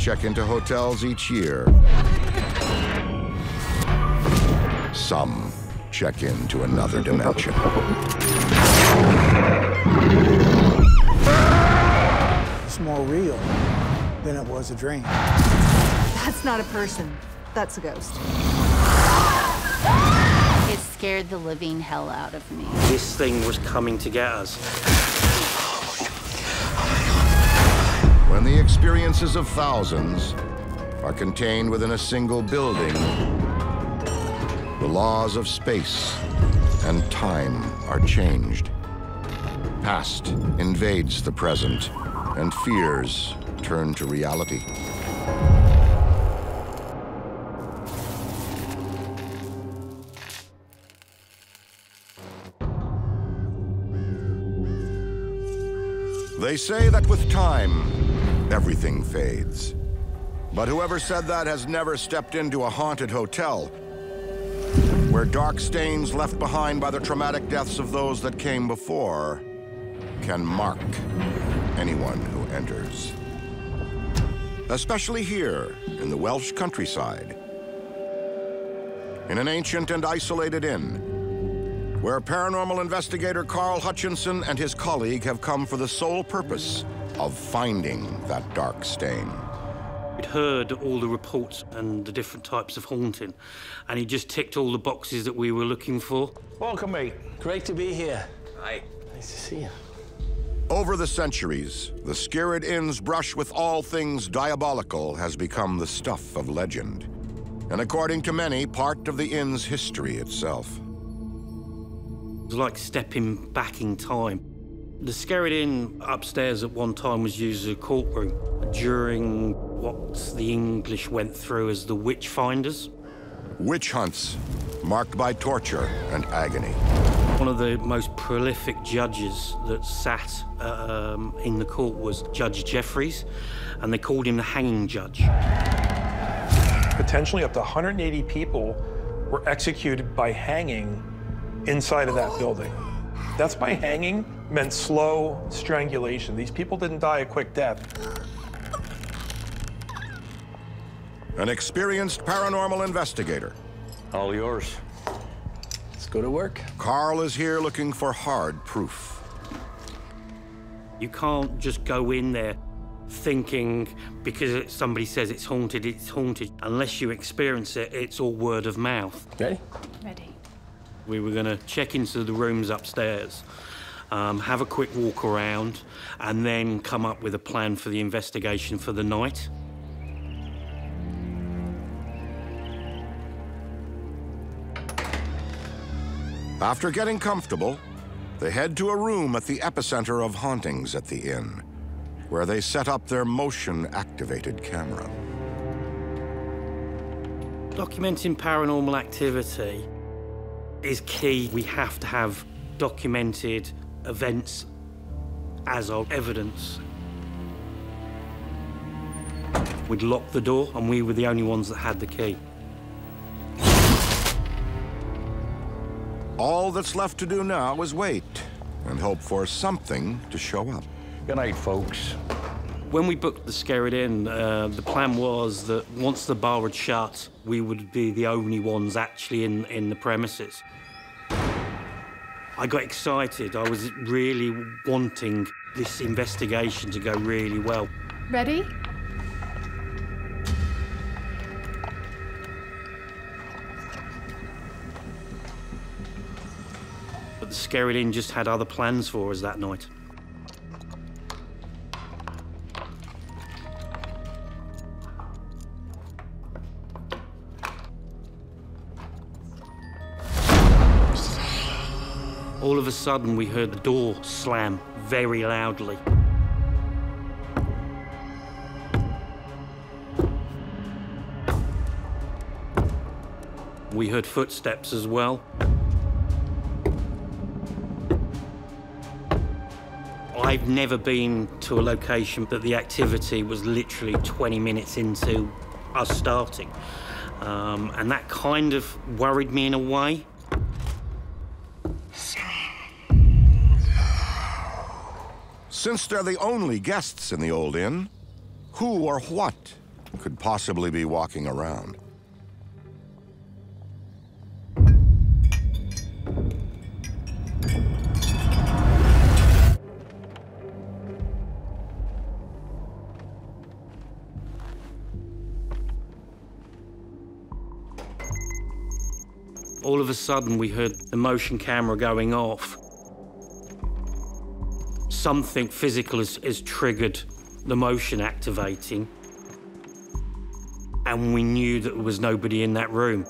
check into hotels each year. Some check into another dimension. It's more real than it was a dream. That's not a person. That's a ghost. It scared the living hell out of me. This thing was coming to get us. When the experiences of thousands are contained within a single building, the laws of space and time are changed. Past invades the present, and fears turn to reality. They say that with time, everything fades. But whoever said that has never stepped into a haunted hotel where dark stains left behind by the traumatic deaths of those that came before can mark anyone who enters. Especially here in the Welsh countryside, in an ancient and isolated inn, where paranormal investigator Carl Hutchinson and his colleague have come for the sole purpose of finding that dark stain. He'd heard all the reports and the different types of haunting, and he just ticked all the boxes that we were looking for. Welcome, mate. Great to be here. Hi. Nice to see you. Over the centuries, the Skirrid Inn's brush with all things diabolical has become the stuff of legend, and according to many, part of the inn's history itself. It was like stepping back in time. The Skirrid Inn upstairs at one time was used as a courtroom during what the English went through as the witch finders. Witch hunts, marked by torture and agony. One of the most prolific judges that sat in the court was Judge Jeffreys, and they called him the Hanging Judge. Potentially up to 180 people were executed by hanging inside of that building. That's why hanging meant slow strangulation. These people didn't die a quick death. An experienced paranormal investigator. All yours. Let's go to work. Carl is here looking for hard proof. You can't just go in there thinking because somebody says it's haunted. Unless you experience it, it's all word of mouth. Ready? Ready. We were going to check into the rooms upstairs. Have a quick walk around, and then come up with a plan for the investigation for the night. After getting comfortable, they head to a room at the epicenter of hauntings at the inn, where they set up their motion-activated camera. Documenting paranormal activity is key. We have to have documented events as our evidence. We'd lock the door, and we were the only ones that had the key. All that's left to do now is wait and hope for something to show up. Good night, folks. When we booked the Skirrid Inn, the plan was that once the bar had shut, we would be the only ones actually in the premises. I got excited. I was really wanting this investigation to go really well. Ready? But the Skirrid Inn just had other plans for us that night. All of a sudden, we heard the door slam very loudly. We heard footsteps as well. I've never been to a location that the activity was literally 20 minutes into us starting. And that kind of worried me in a way. Since they're the only guests in the old inn, who or what could possibly be walking around. All of a sudden, we heard the motion camera going off. Something physical has triggered the motion activating. And we knew that there was nobody in that room.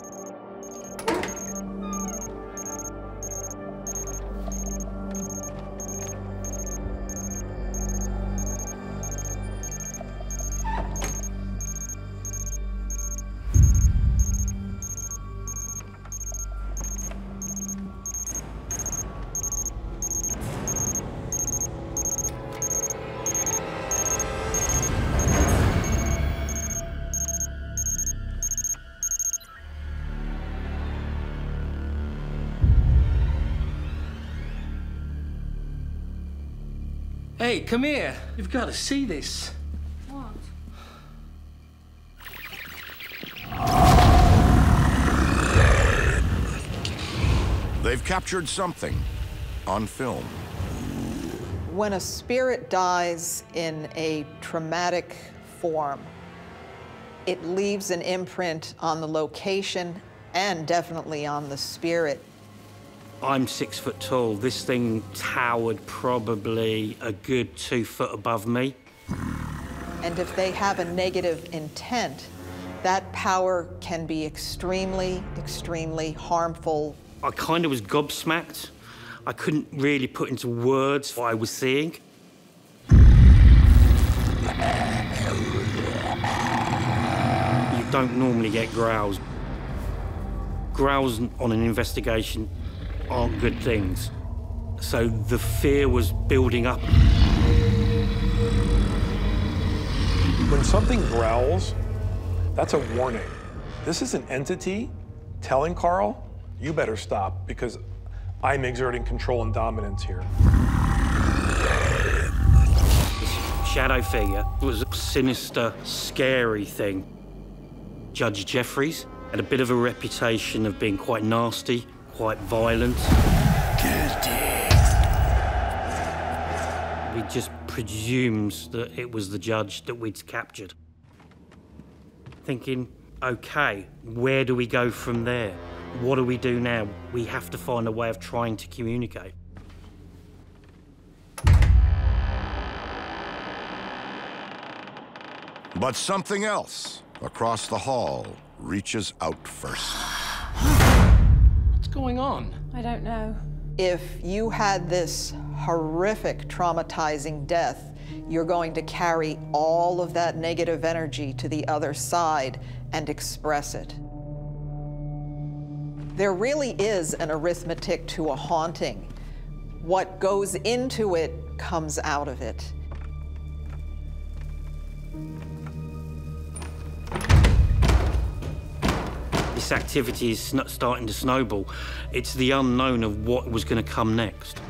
Hey, come here. You've got to see this. What? They've captured something on film. When a spirit dies in a traumatic form, it leaves an imprint on the location and definitely on the spirit. I'm 6 foot tall. This thing towered probably a good 2 foot above me. And if they have a negative intent, that power can be extremely, extremely harmful. I kind of was gobsmacked. I couldn't really put into words what I was seeing. You don't normally get growls. Growls on an investigation aren't good things. So the fear was building up. When something growls, that's a warning. This is an entity telling Carl, you better stop because I'm exerting control and dominance here. This shadow figure was a sinister, scary thing. Judge Jeffreys had a bit of a reputation of being quite nasty, quite violent. Guilty. We just presumed that it was the judge that we'd captured. Thinking, okay, where do we go from there? What do we do now? We have to find a way of trying to communicate. But something else across the hall reaches out first. What's going on? I don't know. If you had this horrific, traumatizing death, you're going to carry all of that negative energy to the other side and express it. There really is an arithmetic to a haunting. What goes into it comes out of it. This activity is starting to snowball. It's the unknown of what was going to come next.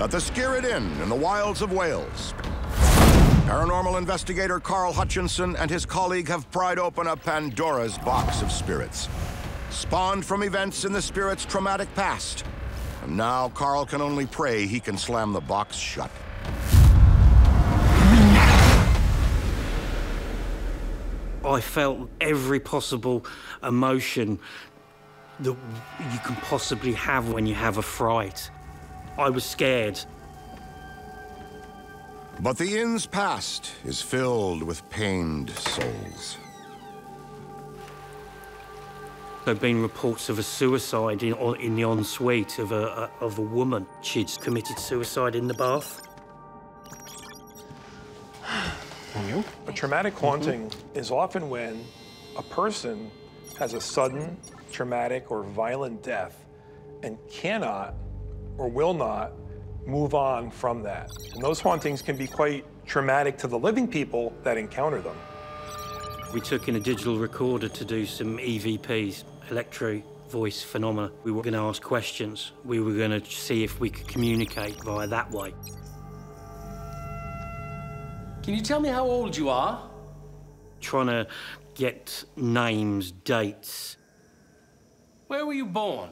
At the Skirrid Inn in the wilds of Wales, paranormal investigator Carl Hutchinson and his colleague have pried open a Pandora's box of spirits, spawned from events in the spirit's traumatic past. And now Carl can only pray he can slam the box shut. I felt every possible emotion that you can possibly have when you have a fright. I was scared. But the inn's past is filled with pained souls. There've been reports of a suicide in the ensuite of a woman. She'd committed suicide in the bath. A traumatic haunting is often when a person has a sudden, traumatic, or violent death and cannot or will not move on from that. And those hauntings can be quite traumatic to the living people that encounter them. We took in a digital recorder to do some EVPs, electro voice phenomena. We were going to ask questions. We were going to see if we could communicate via that way. Can you tell me how old you are? Trying to get names, dates. Where were you born?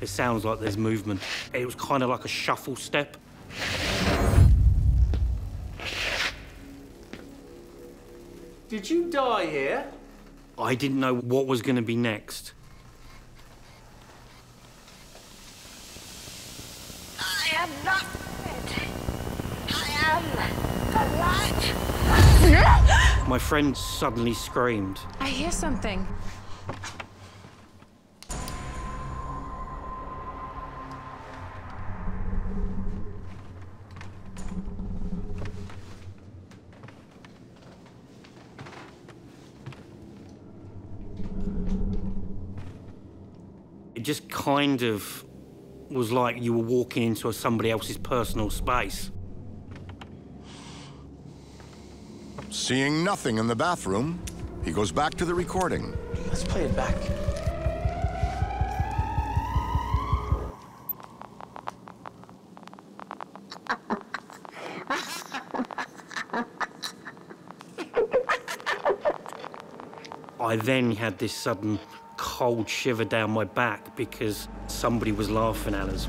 It sounds like there's movement. It was kind of like a shuffle step. Did you die here? I didn't know what was going to be next. I am not dead. I am alive. My friend suddenly screamed. I hear something. Just kind of was like you were walking into somebody else's personal space. Seeing nothing in the bathroom, he goes back to the recording. Let's play it back. I then had this sudden cold shiver down my back because somebody was laughing at us.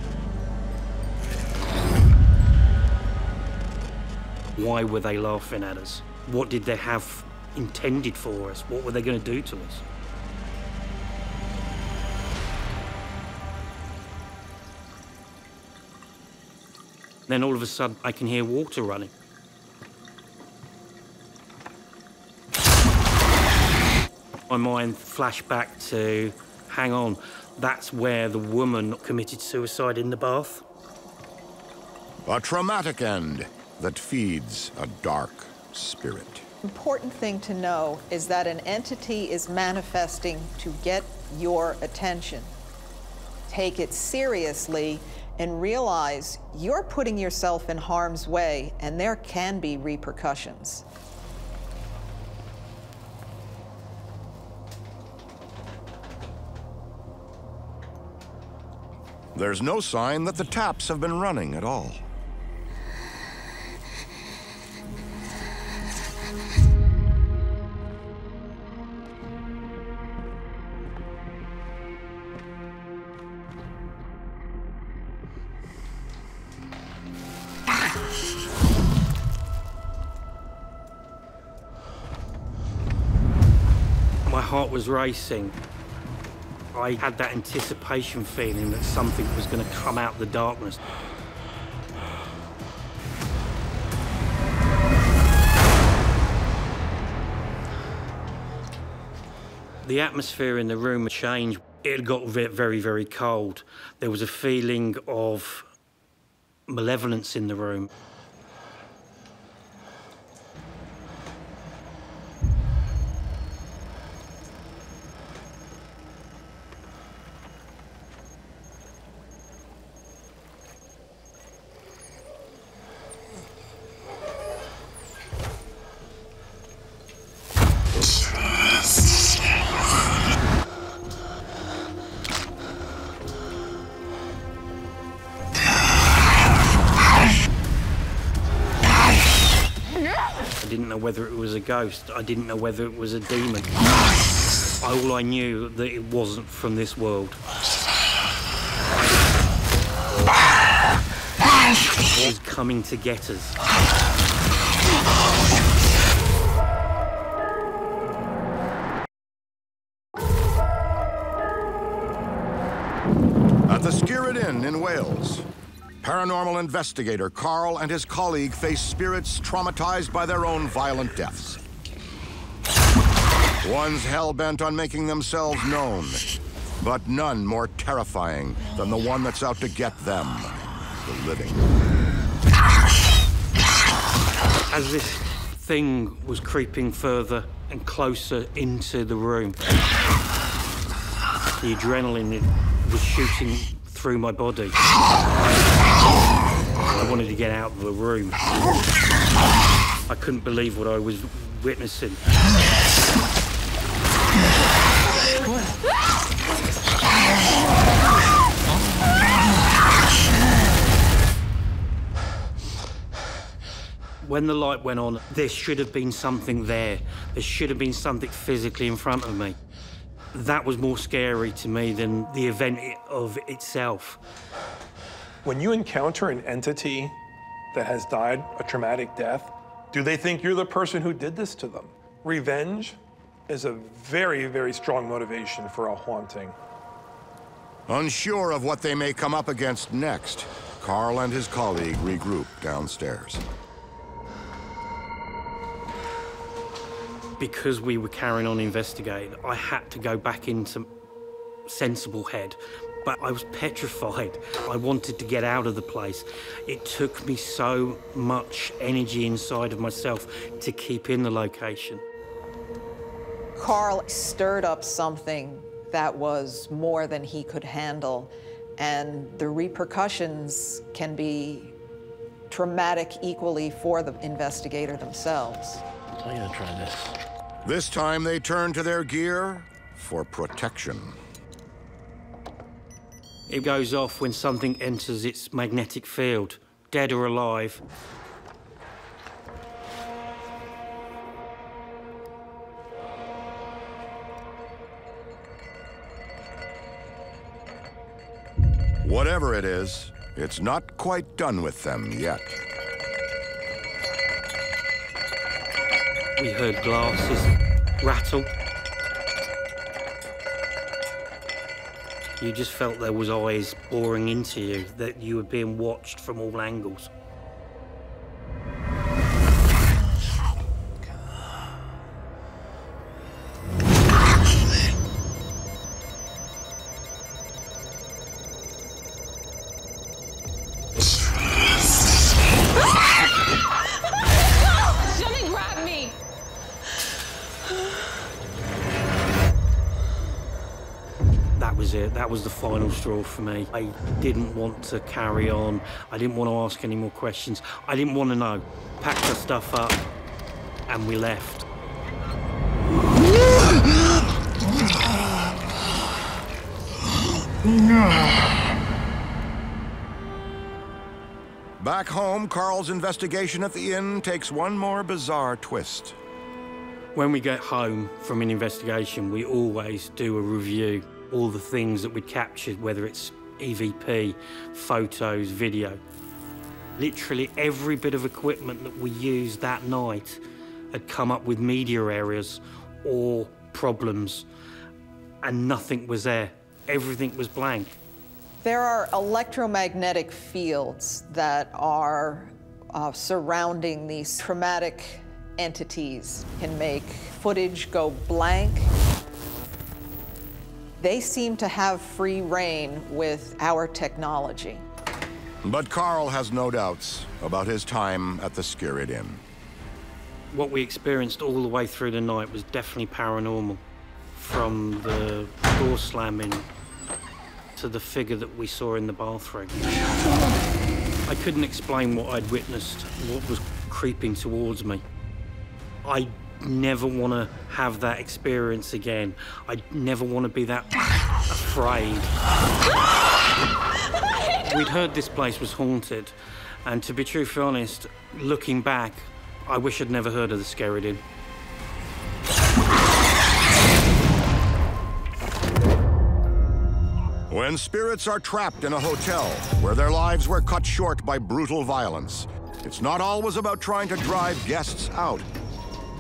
Why were they laughing at us? What did they have intended for us? What were they going to do to us? Then all of a sudden, I can hear water running. My mind flashed back to, hang on, that's where the woman committed suicide in the bath. A traumatic end that feeds a dark spirit. Important thing to know is that an entity is manifesting to get your attention. Take it seriously and realize you're putting yourself in harm's way, and there can be repercussions. There's no sign that the taps have been running at all. My heart was racing. I had that anticipation feeling that something was going to come out of the darkness. The atmosphere in the room changed. It got very, very cold. There was a feeling of malevolence in the room. Whether it was a ghost, I didn't know whether it was a demon. All I knew that it wasn't from this world. It was coming to get us. At the Skirrid Inn in Wales, paranormal investigator Carl and his colleague face spirits traumatized by their own violent deaths. One's hell-bent on making themselves known, but none more terrifying than the one that's out to get them, the living. as this thing was creeping further and closer into the room. The adrenaline was shooting through my body. I wanted to get out of the room. I couldn't believe what I was witnessing. When the light went on, there should have been something there. There should have been something physically in front of me. That was more scary to me than the event of itself. When you encounter an entity that has died a traumatic death, do they think you're the person who did this to them? Revenge is a very, very strong motivation for a haunting. Unsure of what they may come up against next, Carl and his colleague regroup downstairs. Because we were carrying on investigating, I had to go back into sensible head, but I was petrified. I wanted to get out of the place. It took me so much energy inside of myself to keep in the location. Carl stirred up something that was more than he could handle, and the repercussions can be traumatic equally for the investigator themselves. I'm gonna try this. This time they turn to their gear for protection. It goes off when something enters its magnetic field, dead or alive. Whatever it is, it's not quite done with them yet. We heard glasses rattle. You just felt there was eyes boring into you, that you were being watched from all angles. That was the final straw for me. I didn't want to carry on. I didn't want to ask any more questions. I didn't want to know. Packed our stuff up and we left. Back home, Carl's investigation at the inn takes one more bizarre twist. When we get home from an investigation, we always do a review. All the things that we captured, whether it's EVP, photos, video. Literally every bit of equipment that we used that night had come up with media errors or problems, and nothing was there. Everything was blank. There are electromagnetic fields that are surrounding these traumatic entities, can make footage go blank. They seem to have free reign with our technology. But Carl has no doubts about his time at the Skirrid Inn. What we experienced all the way through the night was definitely paranormal. From the door slamming to the figure that we saw in the bathroom. I couldn't explain what I'd witnessed, what was creeping towards me. I never want to have that experience again. I never want to be that afraid. We'd heard this place was haunted, and to be truthfully honest, looking back, I wish I'd never heard of the Skirrid Inn. When spirits are trapped in a hotel where their lives were cut short by brutal violence, it's not always about trying to drive guests out.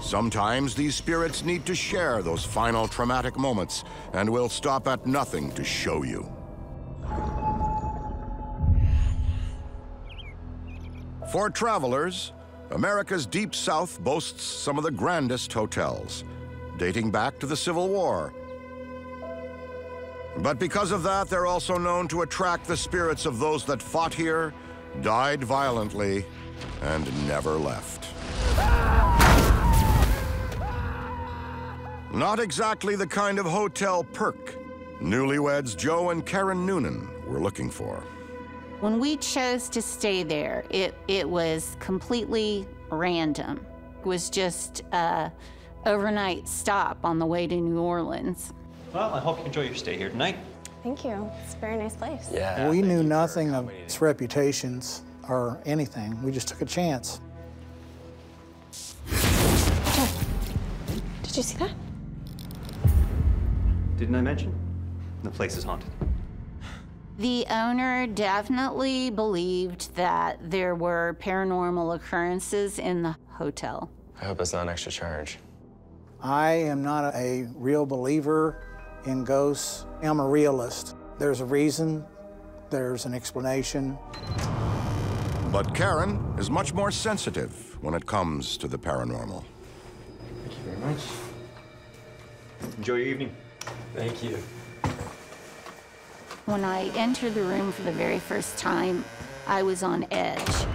Sometimes these spirits need to share those final traumatic moments and will stop at nothing to show you. For travelers, America's Deep South boasts some of the grandest hotels, dating back to the Civil War. But because of that, they're also known to attract the spirits of those that fought here, died violently, and never left. Not exactly the kind of hotel perk newlyweds Joe and Karen Noonan were looking for. When we chose to stay there, it was completely random. It was just an overnight stop on the way to New Orleans. Well, I hope you enjoy your stay here tonight. Thank you. It's a very nice place. Yeah. We knew nothing of its reputations or anything. We just took a chance. Joe, did you see that? Didn't I mention? The place is haunted. The owner definitely believed that there were paranormal occurrences in the hotel. I hope that's not an extra charge. I am not a real believer in ghosts. I'm a realist. There's a reason, there's an explanation. But Karen is much more sensitive when it comes to the paranormal. Thank you very much. Enjoy your evening. Thank you. When I entered the room for the very first time, I was on edge.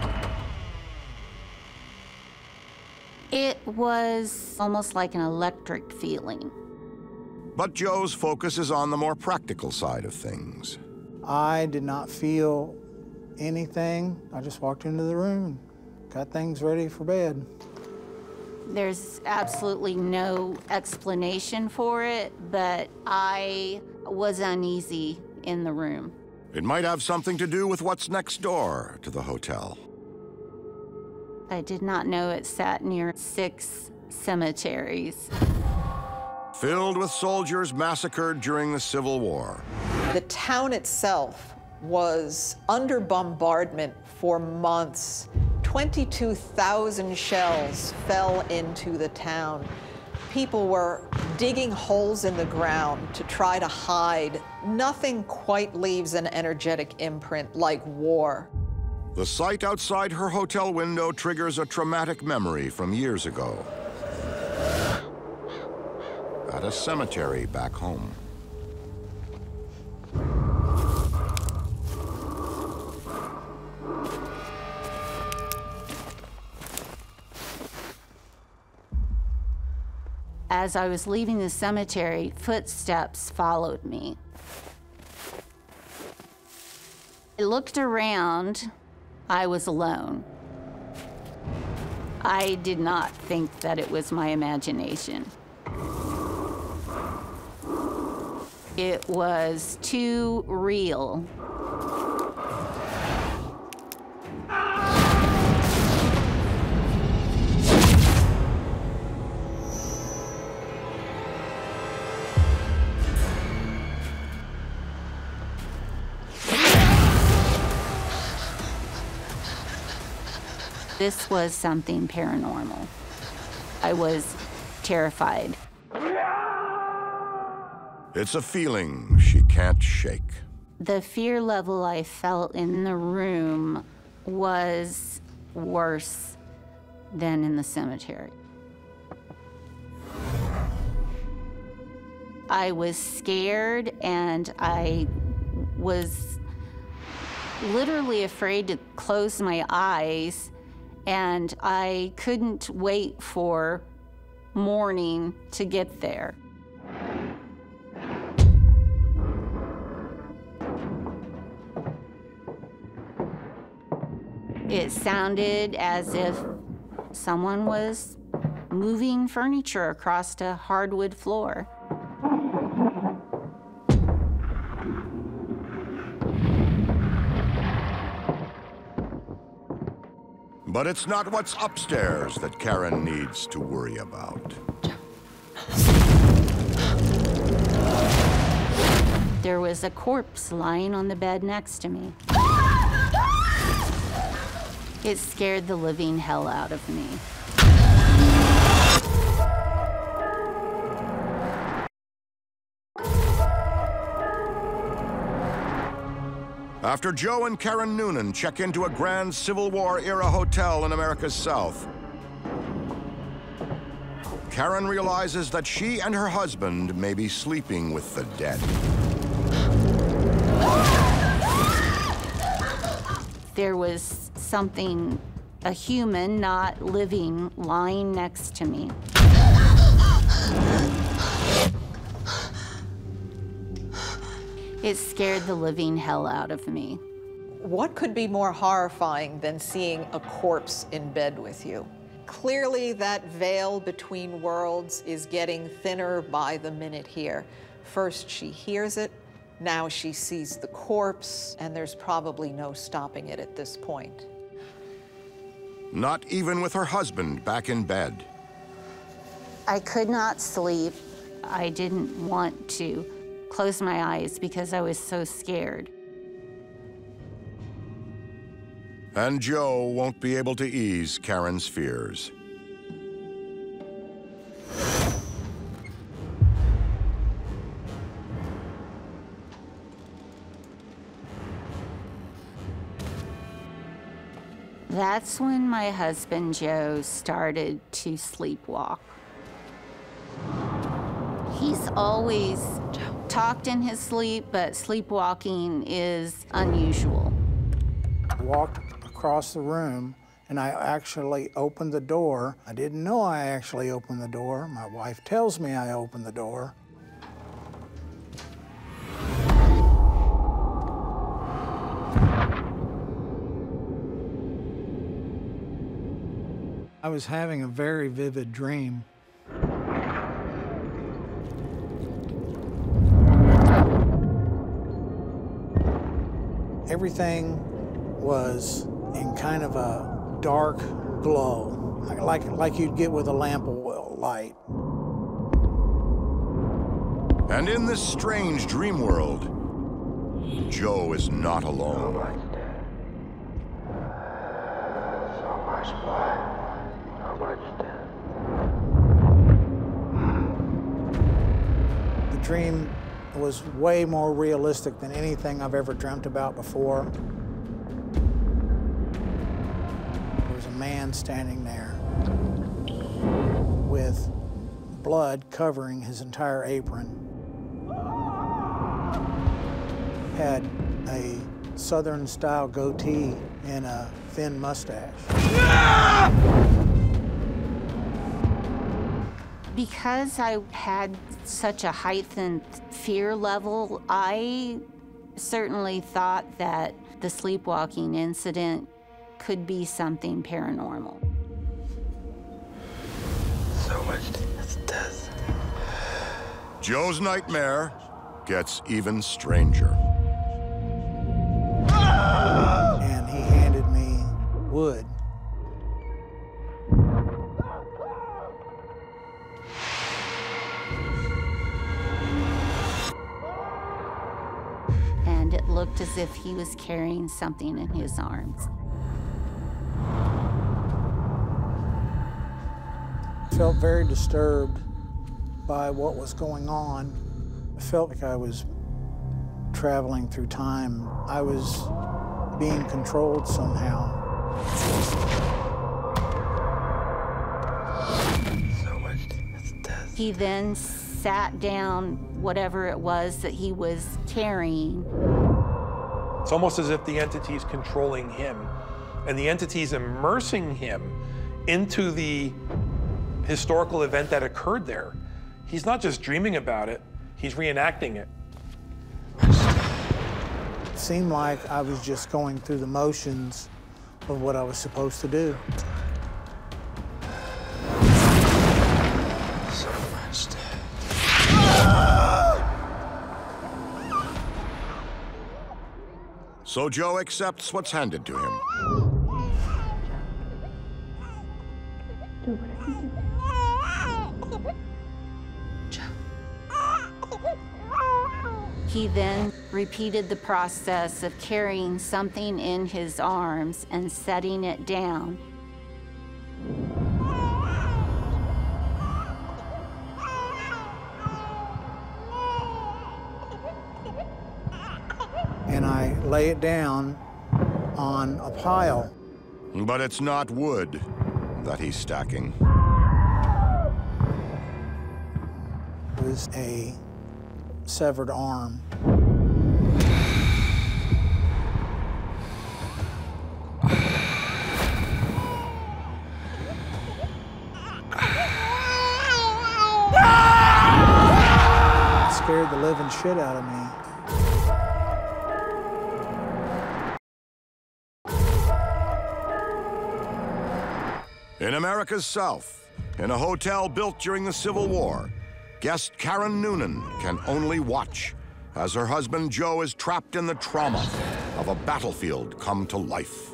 It was almost like an electric feeling. But Joe's focus is on the more practical side of things. I did not feel anything. I just walked into the room, got things ready for bed. There's absolutely no explanation for it, but I was uneasy in the room. It might have something to do with what's next door to the hotel. I did not know it sat near 6 cemeteries. Filled with soldiers massacred during the Civil War. The town itself was under bombardment for months. 22,000 shells fell into the town. People were digging holes in the ground to try to hide. Nothing quite leaves an energetic imprint like war. The sight outside her hotel window triggers a traumatic memory from years ago. At a cemetery back home. As I was leaving the cemetery, footsteps followed me. I looked around. I was alone. I did not think that it was my imagination. It was too real. This was something paranormal. I was terrified. It's a feeling she can't shake. The fear level I felt in the room was worse than in the cemetery. I was scared, and I was literally afraid to close my eyes, and I couldn't wait for morning to get there. It sounded as if someone was moving furniture across a hardwood floor. But it's not what's upstairs that Karen needs to worry about. There was a corpse lying on the bed next to me. It scared the living hell out of me. After Joe and Karen Noonan check into a grand Civil War-era hotel in America's South, Karen realizes that she and her husband may be sleeping with the dead. There was something a human, not living, lying next to me. It scared the living hell out of me. What could be more horrifying than seeing a corpse in bed with you? Clearly, that veil between worlds is getting thinner by the minute here. First, she hears it. Now she sees the corpse, and there's probably no stopping it at this point. Not even with her husband back in bed. I could not sleep. I didn't want to close my eyes because I was so scared. And Joe won't be able to ease Karen's fears. That's when my husband, Joe, started to sleepwalk. He's always talked in his sleep, but sleepwalking is unusual. Walked across the room, and I actually opened the door. I didn't know I actually opened the door. My wife tells me I opened the door. I was having a very vivid dream. Everything was in kind of a dark glow, like you'd get with a lamp light. And in this strange dream world, Joe is not alone. The dream was way more realistic than anything I've ever dreamt about before. Man standing there with blood covering his entire apron. Had a Southern-style goatee and a thin mustache. Because I had such a heightened fear level, I certainly thought that the sleepwalking incident could be something paranormal. So much death. Joe's nightmare gets even stranger. Ah! And he handed me wood. And it looked as if he was carrying something in his arms. I felt very disturbed by what was going on. I felt like I was traveling through time. I was being controlled somehow. So much death. He then sat down whatever it was that he was carrying. It's almost as if the entity's controlling him, and the entity's immersing him into the historical event that occurred there. He's not just dreaming about it, he's reenacting it. It seemed like I was just going through the motions of what I was supposed to do. So much death. So Joe accepts what's handed to him. He then repeated the process of carrying something in his arms and setting it down. And I lay it down on a pile. But it's not wood that he's stacking. It was a severed arm. living shit out of me. In America's South, in a hotel built during the Civil War, guest Karen Noonan can only watch as her husband Joe is trapped in the trauma of a battlefield come to life.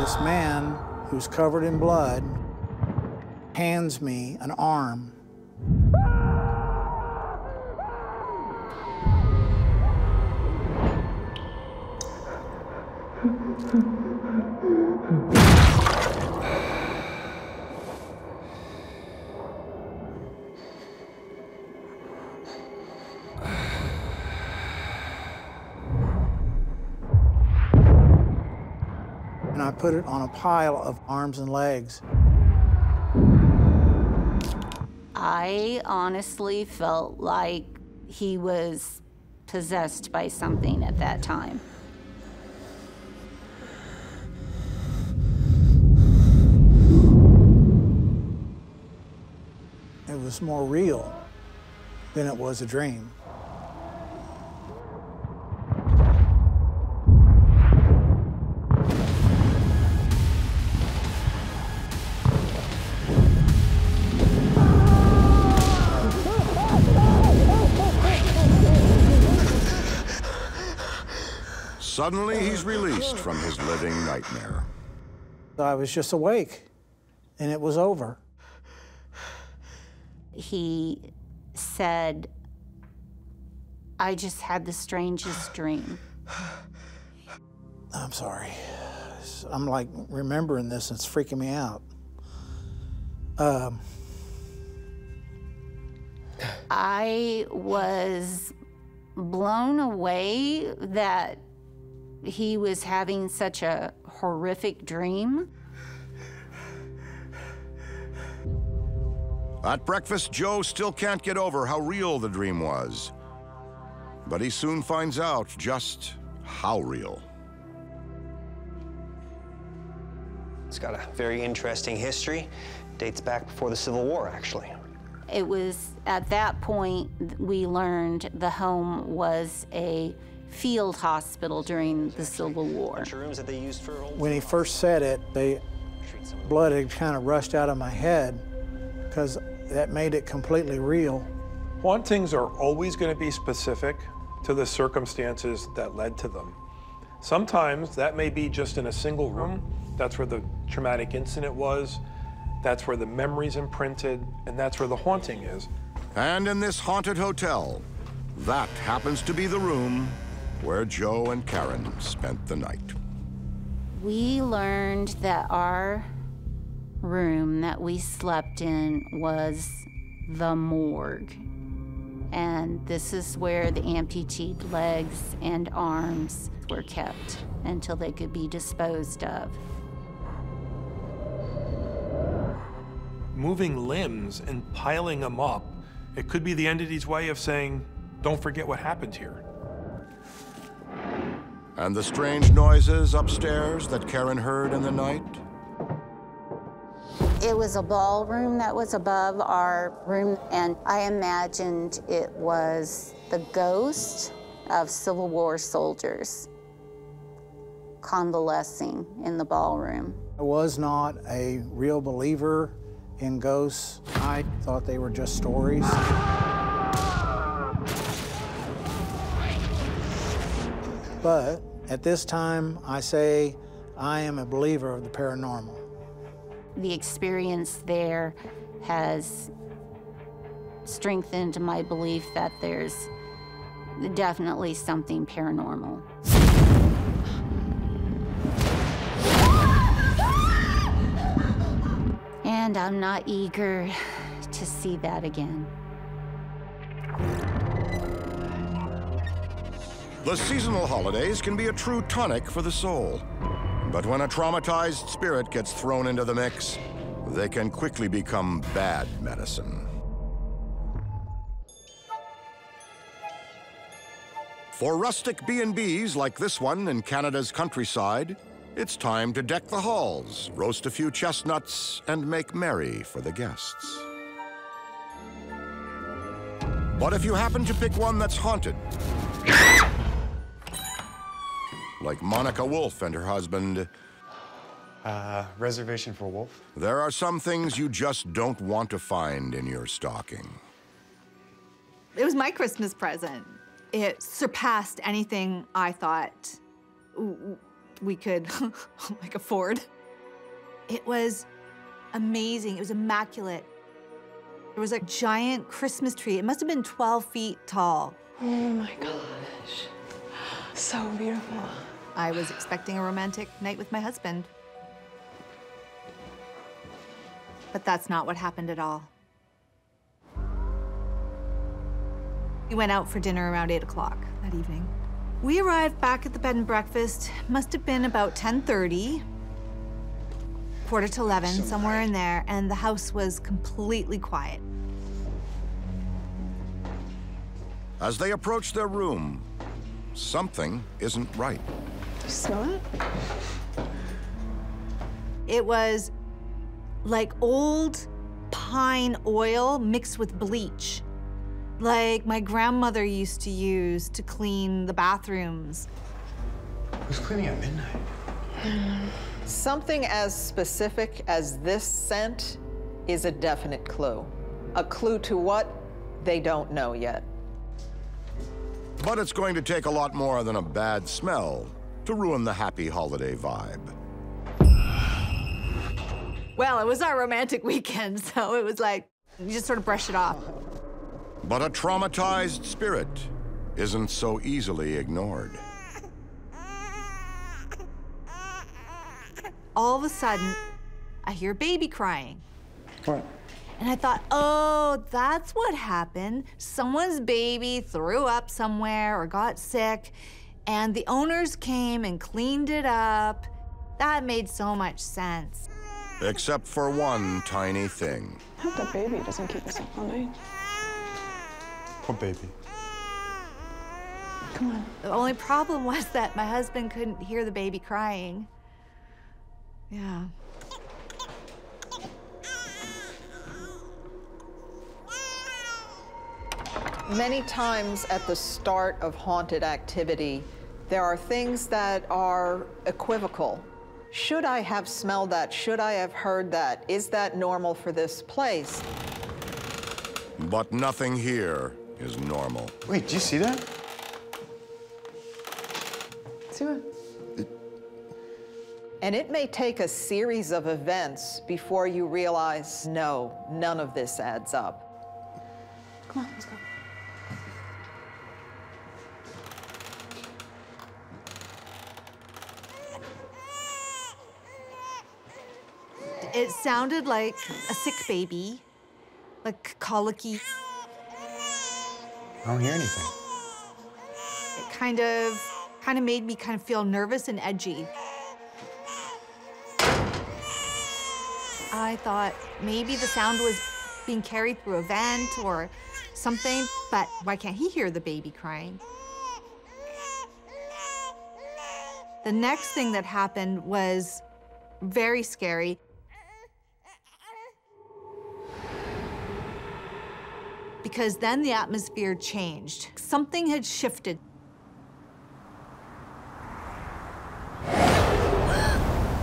This man, who's covered in blood, hands me an arm. And I put it on a pile of arms and legs. I honestly felt like he was possessed by something at that time. It was more real than it was a dream. Suddenly, he's released from his living nightmare. I was just awake, and it was over. He said, I just had the strangest dream. I'm sorry. I'm, like, remembering this, and it's freaking me out. I was blown away that he was having such a horrific dream. At breakfast, Joe still can't get over how real the dream was. But he soon finds out just how real. It's got a very interesting history. Dates back before the Civil War, actually. It was at that point we learned the home was a field hospital during the Civil War. When he first said it, the blood had kind of rushed out of my head because that made it completely real. Hauntings are always going to be specific to the circumstances that led to them. Sometimes that may be just in a single room. That's where the traumatic incident was. That's where the memory's imprinted, and that's where the haunting is. And in this haunted hotel, that happens to be the room where Joe and Karen spent the night. We learned that our room that we slept in was the morgue. And this is where the amputated legs and arms were kept until they could be disposed of. Moving limbs and piling them up, it could be the entity's way of saying, don't forget what happened here. And the strange noises upstairs that Karen heard in the night? It was a ballroom that was above our room, and I imagined it was the ghost of Civil War soldiers convalescing in the ballroom. I was not a real believer in ghosts. I thought they were just stories. But at this time, I say I am a believer of the paranormal. The experience there has strengthened my belief that there's definitely something paranormal. And I'm not eager to see that again. The seasonal holidays can be a true tonic for the soul. But when a traumatized spirit gets thrown into the mix, they can quickly become bad medicine. For rustic B&Bs like this one in Canada's countryside, it's time to deck the halls, roast a few chestnuts, and make merry for the guests. What if you happen to pick one that's haunted? Like Monica Wolf and her husband. Reservation for Wolf? There are some things you just don't want to find in your stocking. It was my Christmas present. It surpassed anything I thought we could like afford. It was amazing. It was immaculate. There was a giant Christmas tree. It must have been 12 feet tall. Oh my gosh. So beautiful. I was expecting a romantic night with my husband. But that's not what happened at all. We went out for dinner around 8 o'clock that evening. We arrived back at the bed and breakfast. Must have been about 10:30, quarter to 11, somewhere in there, and the house was completely quiet. As they approached their room, something isn't right. Do you smell it? It was like old pine oil mixed with bleach, like my grandmother used to use to clean the bathrooms. Who's cleaning at midnight? Something as specific as this scent is a definite clue. A clue to what? They don't know yet. But it's going to take a lot more than a bad smell to ruin the happy holiday vibe. Well, it was our romantic weekend, so it was like, you just sort of brush it off. But a traumatized spirit isn't so easily ignored. All of a sudden, I hear baby crying. What? And I thought, oh, that's what happened. Someone's baby threw up somewhere or got sick, and the owners came and cleaned it up. That made so much sense. Except for one tiny thing. I hope that baby doesn't keep us up all night. Poor baby. Come on. The only problem was that my husband couldn't hear the baby crying. Yeah. Many times at the start of haunted activity, there are things that are equivocal. Should I have smelled that? Should I have heard that? Is that normal for this place? But nothing here is normal. Wait, do you see that? See what? And it may take a series of events before you realize, no, none of this adds up. Come on, let's go. It sounded like a sick baby, like colicky. I don't hear anything. It kind of made me kind of feel nervous and edgy. I thought maybe the sound was being carried through a vent or something, but why can't he hear the baby crying? The next thing that happened was very scary. Because then the atmosphere changed. Something had shifted.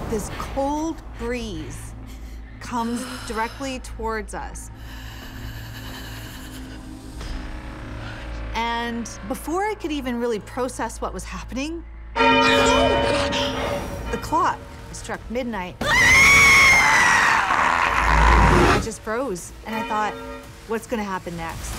This cold breeze comes directly towards us. And before I could even really process what was happening, the clock struck midnight. I just froze, and I thought, what's gonna happen next?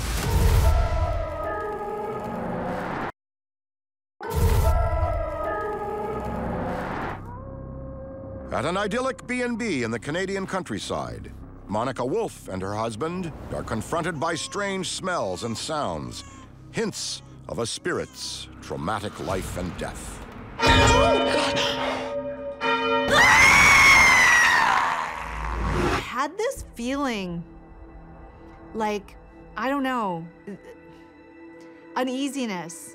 At an idyllic B&B in the Canadian countryside, Monica Wolf and her husband are confronted by strange smells and sounds, hints of a spirit's traumatic life and death. I had this feeling like, I don't know, uneasiness.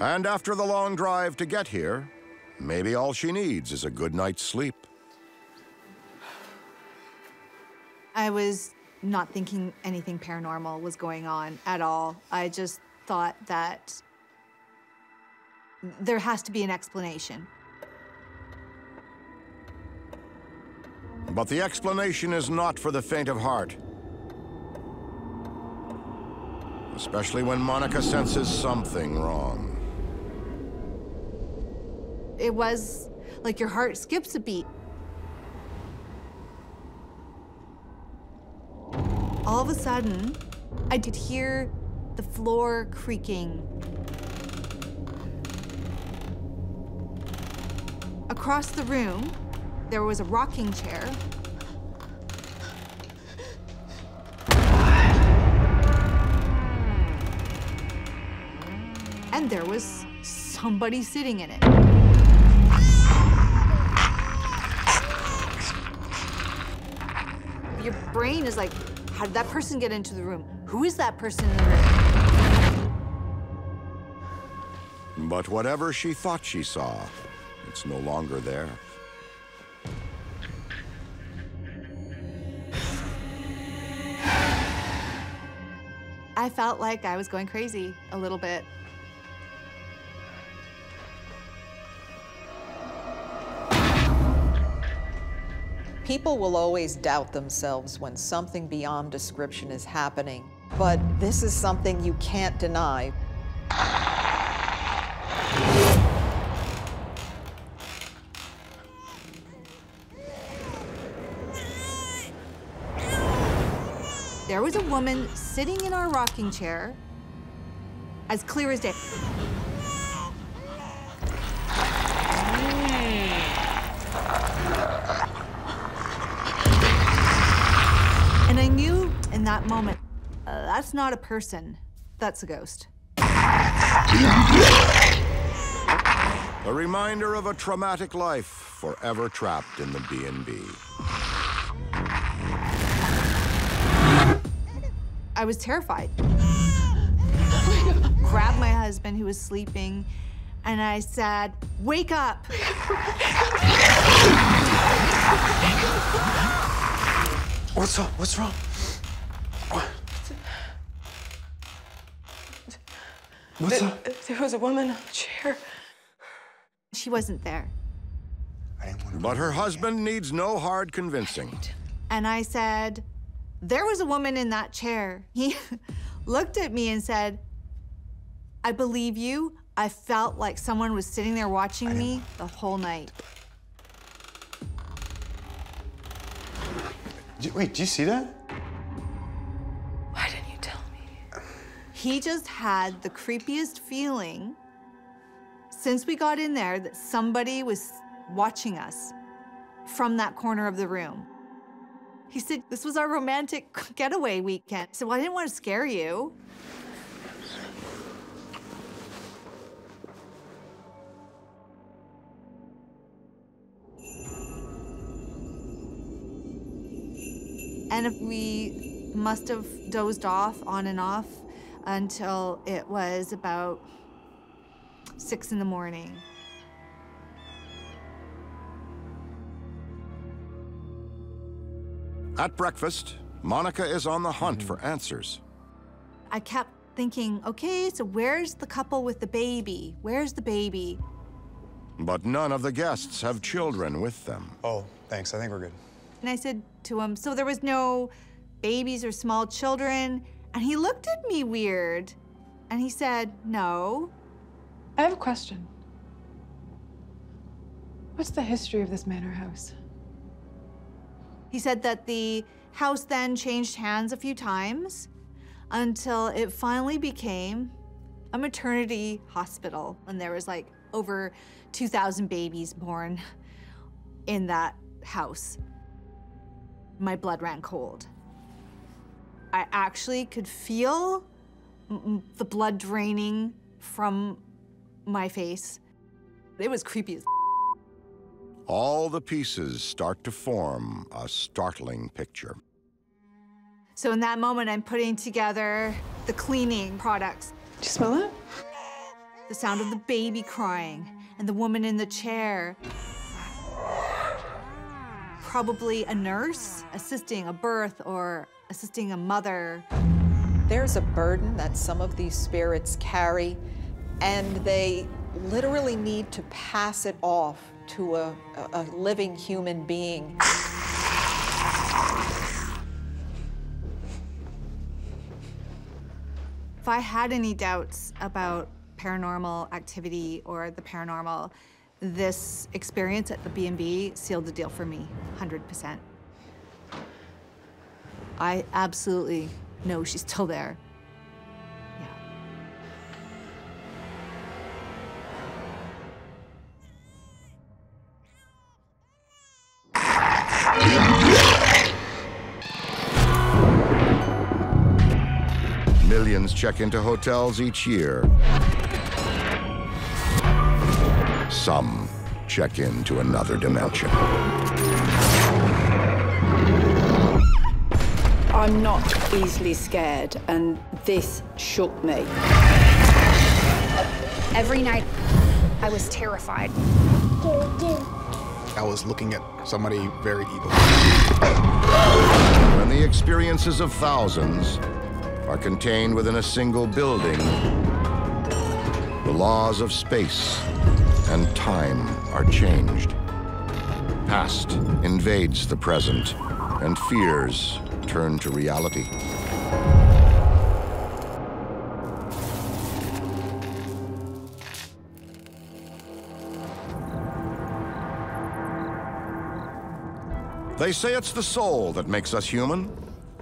And after the long drive to get here, maybe all she needs is a good night's sleep. I was not thinking anything paranormal was going on at all. I just thought that there has to be an explanation. But the explanation is not for the faint of heart. Especially when Monica senses something wrong. It was like your heart skips a beat. All of a sudden, I did hear the floor creaking. Across the room, there was a rocking chair. And there was somebody sitting in it. Your brain is like, how did that person get into the room? Who is that person in the room? But whatever she thought she saw, it's no longer there. I felt like I was going crazy a little bit. People will always doubt themselves when something beyond description is happening, but this is something you can't deny. There was a woman sitting in our rocking chair, as clear as day. And I knew in that moment, that's not a person, that's a ghost. A reminder of a traumatic life forever trapped in the B&B. I was terrified. Grabbed my husband who was sleeping and I said, wake up. What's up? What's wrong? What's up? There was a woman on the chair. She wasn't there. I didn't want to. But her husband needs no hard convincing. And I said, there was a woman in that chair. He looked at me and said, I believe you. I felt like someone was sitting there watching me the whole night. Wait, do you see that? Why didn't you tell me? He just had the creepiest feeling since we got in there that somebody was watching us from that corner of the room. He said, this was our romantic getaway weekend. I said, well, I didn't want to scare you. And we must have dozed off, on and off, until it was about 6 in the morning. At breakfast, Monica is on the hunt for answers. I kept thinking, okay, so where's the couple with the baby? Where's the baby? But none of the guests have children with them. Oh, thanks, I think we're good. And I said to him, so there was no babies or small children? And he looked at me weird. And he said, no. I have a question. What's the history of this manor house? He said that the house then changed hands a few times until it finally became a maternity hospital. And there was like over 2,000 babies born in that house. My blood ran cold. I actually could feel the blood draining from my face. It was creepy as all the pieces start to form a startling picture. So in that moment, I'm putting together the cleaning products. Do you smell it? The sound of the baby crying and the woman in the chair. probably a nurse assisting a birth or assisting a mother. There's a burden that some of these spirits carry, and they literally need to pass it off to a living human being. If I had any doubts about paranormal activity or the paranormal, this experience at the B&B sealed the deal for me, 100%. I absolutely know she's still there. Yeah. Millions check into hotels each year. Some check into another dimension. I'm not easily scared, and this shook me. Every night, I was terrified. I was looking at somebody very evil. When the experiences of thousands are contained within a single building, the laws of space and time are changed. Past invades the present, and fears turn to reality. They say it's the soul that makes us human,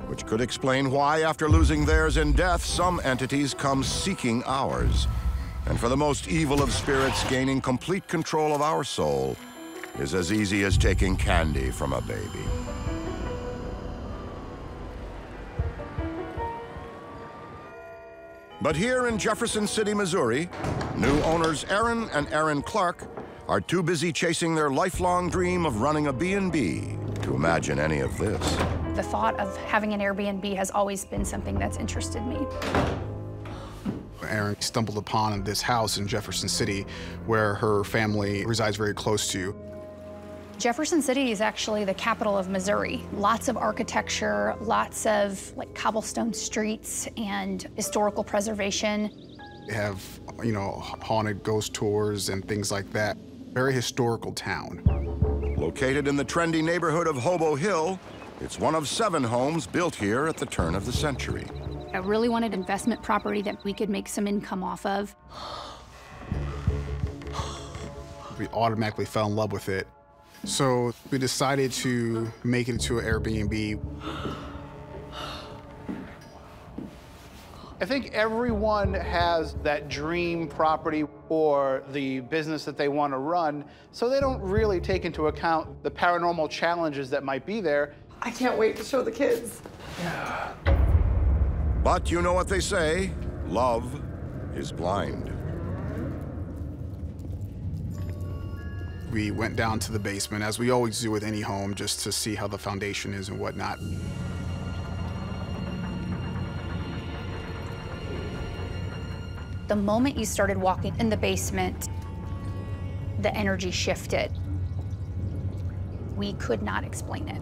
which could explain why, after losing theirs in death, some entities come seeking ours. And for the most evil of spirits, gaining complete control of our soul is as easy as taking candy from a baby. But here in Jefferson City, Missouri, new owners Aaron and Aaron Clark are too busy chasing their lifelong dream of running a B&B to imagine any of this. The thought of having an Airbnb has always been something that's interested me. Aaron stumbled upon this house in Jefferson City where her family resides very close to. Jefferson City is actually the capital of Missouri. Lots of architecture, lots of like cobblestone streets and historical preservation. They have, you know, haunted ghost tours and things like that. Very historical town. Located in the trendy neighborhood of Hobo Hill, it's one of 7 homes built here at the turn of the century. I really wanted an investment property that we could make some income off of. We automatically fell in love with it. So we decided to make it into an Airbnb. I think everyone has that dream property or the business that they want to run, so they don't really take into account the paranormal challenges that might be there. I can't wait to show the kids. Yeah. But you know what they say, love is blind. We went down to the basement, as we always do with any home, just to see how the foundation is and whatnot. The moment you started walking in the basement, the energy shifted. We could not explain it.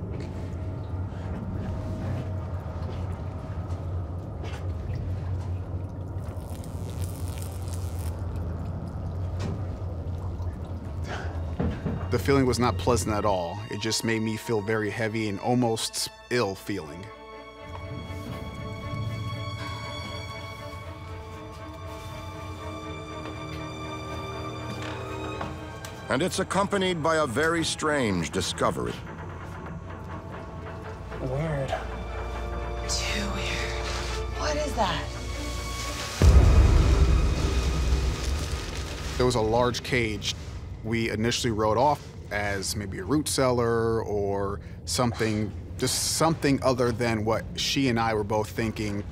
The feeling was not pleasant at all. It just made me feel very heavy and almost ill feeling. And it's accompanied by a very strange discovery. Weird. Too weird. What is that? There was a large cage. We initially wrote off as maybe a root cellar or something, just something other than what she and I were both thinking.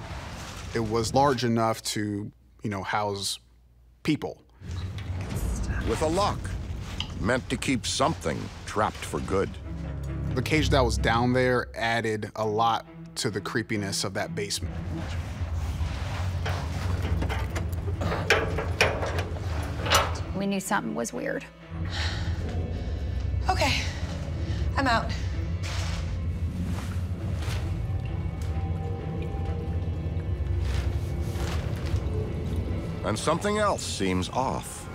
It was large enough to, you know, house people. With a lock, meant to keep something trapped for good. The cage that was down there added a lot to the creepiness of that basement. We knew something was weird. Okay, I'm out. and something else seems off.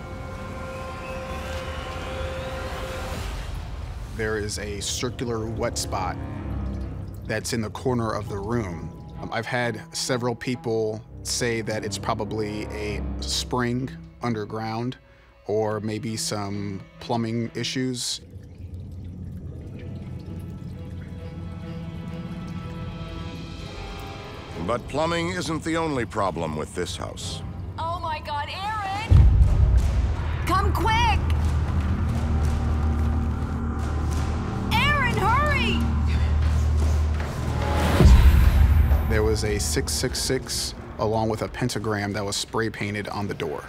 There is a circular wet spot that's in the corner of the room. I've had several people say that it's probably a spring underground or maybe some plumbing issues. But plumbing isn't the only problem with this house. Oh my God, Aaron! Come quick! Aaron, hurry! There was a 666 along with a pentagram that was spray painted on the door.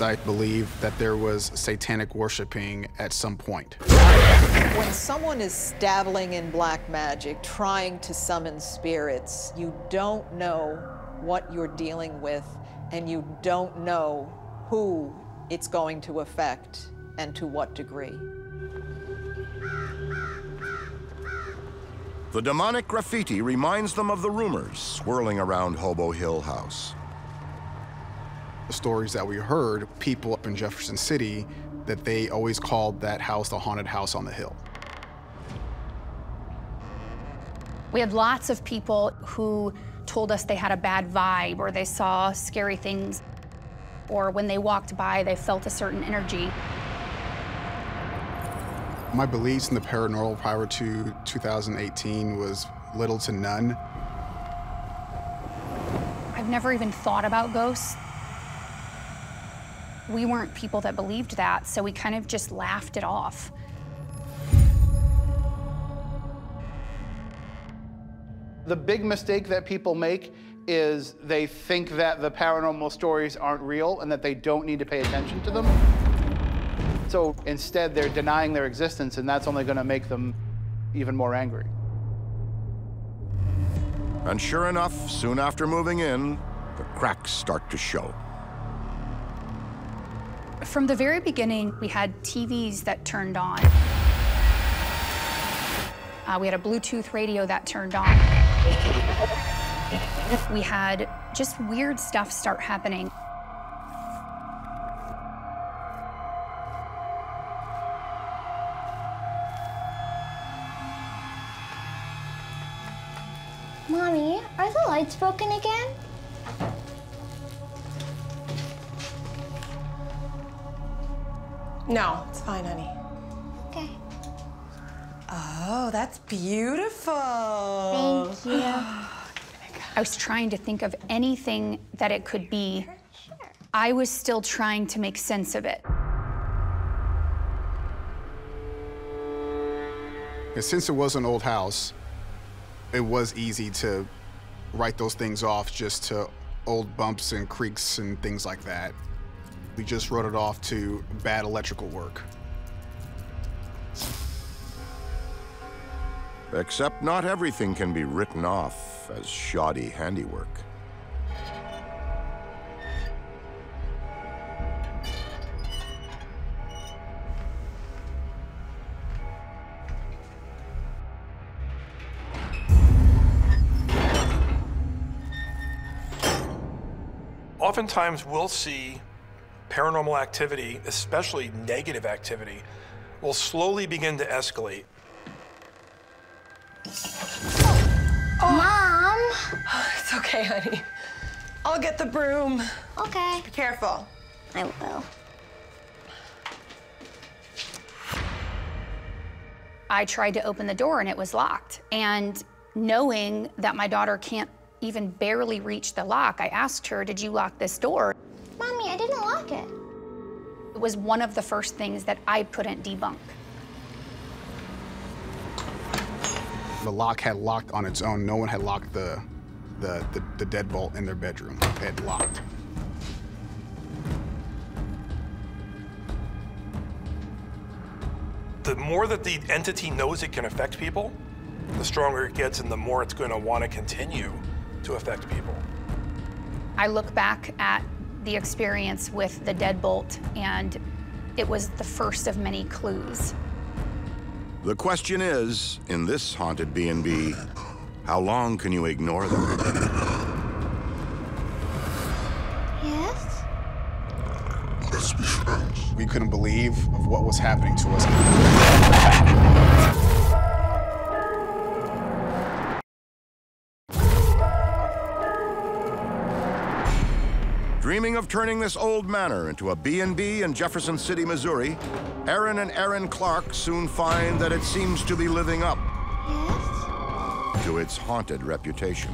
I believe that there was satanic worshiping at some point. When someone is dabbling in black magic, trying to summon spirits, you don't know what you're dealing with, and you don't know who it's going to affect and to what degree. The demonic graffiti reminds them of the rumors swirling around Hobo Hill House. The stories that we heard, people up in Jefferson City, that they always called that house the haunted house on the hill. We had lots of people who told us they had a bad vibe or they saw scary things, or when they walked by, they felt a certain energy. My beliefs in the paranormal prior to 2018 was little to none. I've never even thought about ghosts. We weren't people that believed that, so we kind of just laughed it off. The big mistake that people make is they think that the paranormal stories aren't real and that they don't need to pay attention to them. So instead, they're denying their existence, and that's only going to make them even more angry. And sure enough, soon after moving in, the cracks start to show. From the very beginning, we had TVs that turned on. We had a Bluetooth radio that turned on. We had just weird stuff start happening. Mommy, are the lights broken again? No, it's fine, honey. Okay. Oh, that's beautiful. Thank you. I was trying to think of anything that it could be. Sure. I was still trying to make sense of it. And since it was an old house, it was easy to write those things off just to old bumps and creaks and things like that. We just wrote it off to bad electrical work. Except not everything can be written off as shoddy handiwork. Oftentimes we'll see paranormal activity, especially negative activity, will slowly begin to escalate. Oh. Mom! Oh, it's okay, honey. I'll get the broom. Okay. Just be careful. I will. I tried to open the door and it was locked. And knowing that my daughter can't even barely reach the lock, I asked her, "Did you lock this door?" Mommy, I didn't lock it. It was one of the first things that I couldn't debunk. The lock had locked on its own. No one had locked the deadbolt in their bedroom. It had locked. The more that the entity knows it can affect people, the stronger it gets and the more it's going to want to continue to affect people. I look back at the experience with the deadbolt, and it was the first of many clues. The question is, in this haunted B&B, how long can you ignore them? suspicions. We couldn't believe of what was happening to us. Dreaming of turning this old manor into a B&B in Jefferson City, Missouri, Aaron and Aaron Clark soon find that it seems to be living up to its haunted reputation.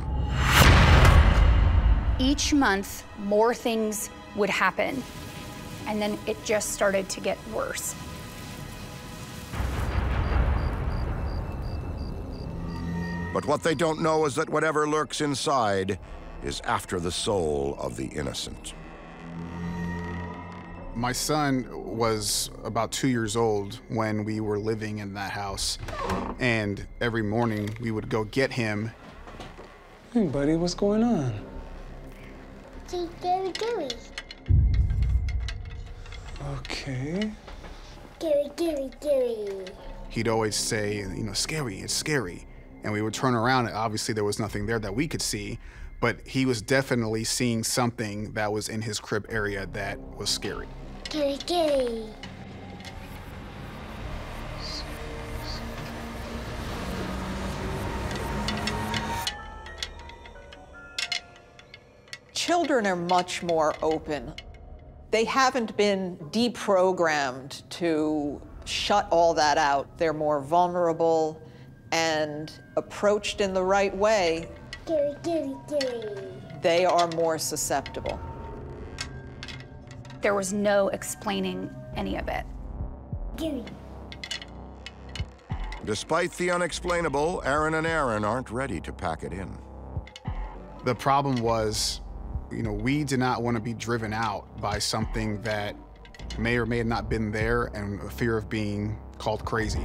Each month, more things would happen, and then it just started to get worse. But what they don't know is that whatever lurks inside is after the soul of the innocent. My son was about 2 years old when we were living in that house, and every morning we would go get him. Hey, buddy, what's going on? He's very gooey. Okay. Gooey, gooey, gooey. He'd always say, you know, scary, it's scary. And we would turn around, and obviously there was nothing there that we could see, but he was definitely seeing something that was in his crib area that was scary. Scary, scary. Children are much more open. They haven't been deprogrammed to shut all that out. They're more vulnerable, and approached in the right way, they are more susceptible. There was no explaining any of it. Despite the unexplainable, Aaron and Aaron aren't ready to pack it in. The problem was, you know, we did not want to be driven out by something that may or may have not been there and a fear of being called crazy.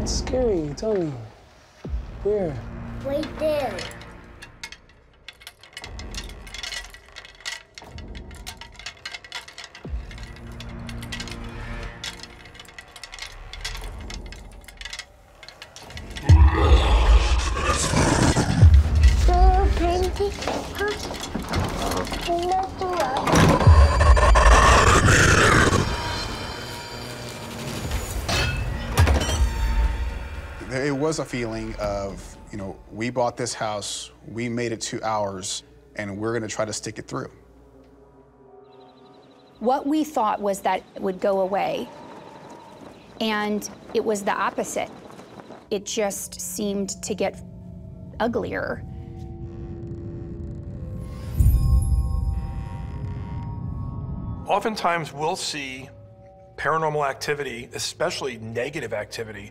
It's scary, tell me. Where? Right there. It was a feeling of, you know, we bought this house, we made it 2 hours, and we're gonna try to stick it through. What we thought was that it would go away, and it was the opposite. It just seemed to get uglier. Oftentimes we'll see paranormal activity, especially negative activity,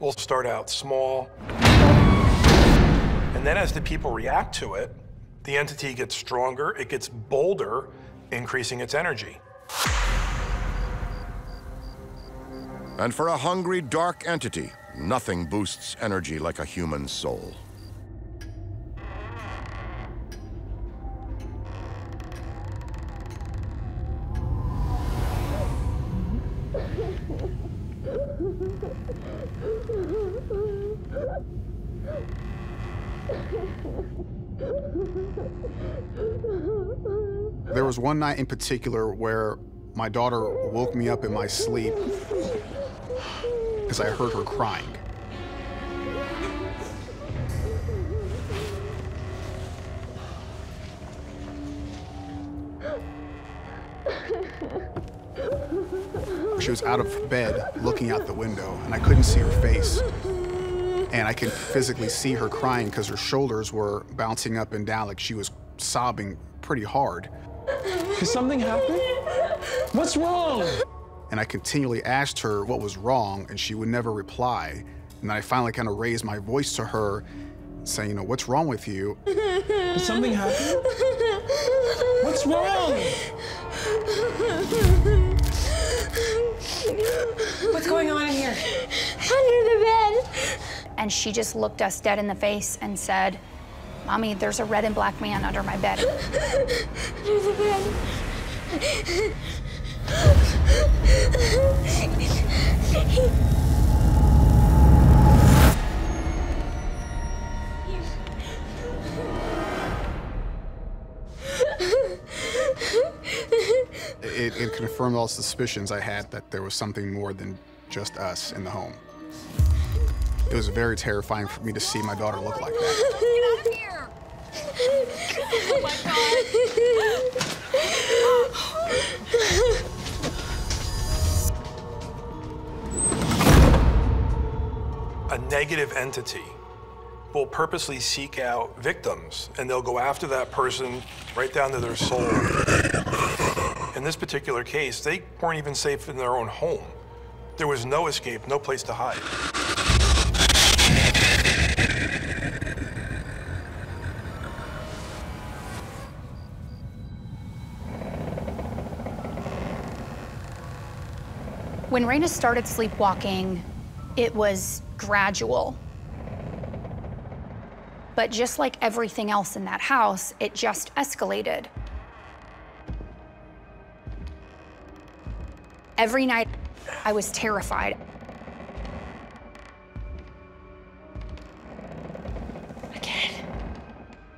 will start out small, and then as the people react to it, the entity gets stronger, it gets bolder, increasing its energy. And for a hungry, dark entity, nothing boosts energy like a human soul. There was one night in particular where my daughter woke me up in my sleep because I heard her crying. She was out of bed looking out the window, and I couldn't see her face. And I could physically see her crying because her shoulders were bouncing up and down like she was sobbing pretty hard. Did something happen? What's wrong? And I continually asked her what was wrong, and she would never reply. And I finally kind of raised my voice to her, saying, you know, what's wrong with you? Did something happen? What's wrong? What's going on in here? Under the bed. And she just looked us dead in the face and said, Mommy, there's a red and black man under my bed. There's a bed. It confirmed all suspicions I had that there was something more than just us in the home. It was very terrifying for me to see my daughter look like that. Get out of here! Oh my God. A negative entity will purposely seek out victims, and they'll go after that person right down to their soul. In this particular case, they weren't even safe in their own home. There was no escape, no place to hide. When Raina started sleepwalking, it was gradual. But just like everything else in that house, it just escalated. Every night, I was terrified. Again.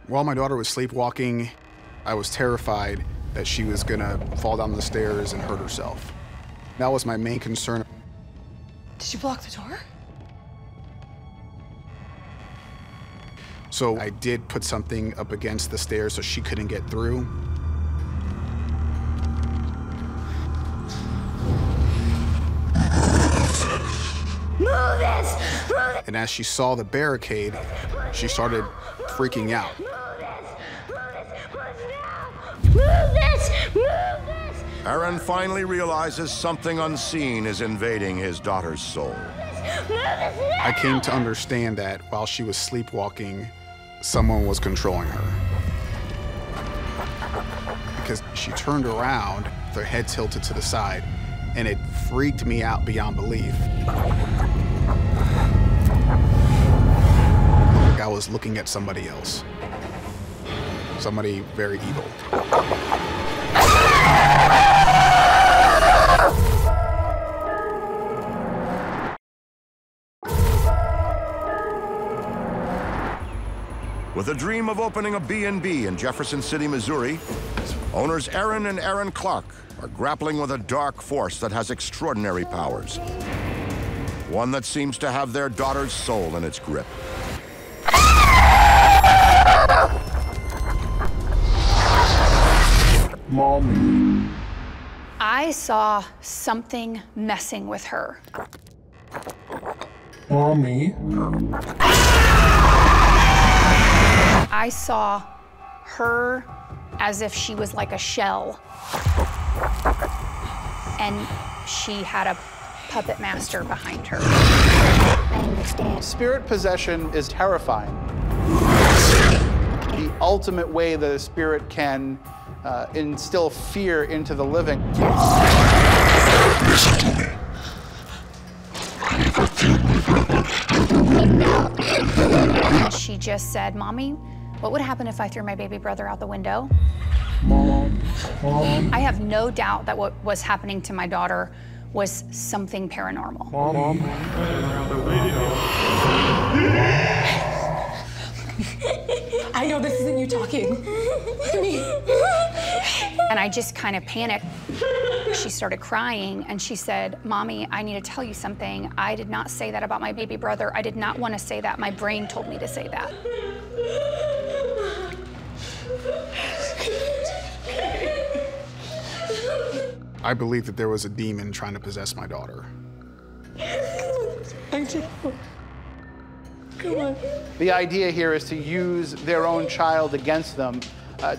While my daughter was sleepwalking, I was terrified that she was gonna fall down the stairs and hurt herself. That was my main concern. Did you block the door? So I did put something up against the stairs so she couldn't get through. Move this! Move this! And as she saw the barricade, she started freaking out. Move this! Move this! Aaron finally realizes something unseen is invading his daughter's soul. I came to understand that while she was sleepwalking, someone was controlling her. Because she turned around, her head tilted to the side, and it freaked me out beyond belief. Like I was looking at somebody else. Somebody very evil. With a dream of opening a B&B in Jefferson City, Missouri, owners Aaron and Aaron Clark are grappling with a dark force that has extraordinary powers. One that seems to have their daughter's soul in its grip. Mom. I saw something messing with her. Mommy. I saw her as if she was like a shell. And she had a puppet master behind her. I understand. Spirit possession is terrifying. The ultimate way that a spirit can instill fear into the living. She just said, Mommy, what would happen if I threw my baby brother out the window? Mom. I have no doubt that what was happening to my daughter was something paranormal. Mom. I know this isn't you talking to me. And I just kind of panicked. She started crying and she said, Mommy, I need to tell you something. I did not say that about my baby brother. I did not want to say that. My brain told me to say that. I believe that there was a demon trying to possess my daughter. Come on. The idea here is to use their own child against them,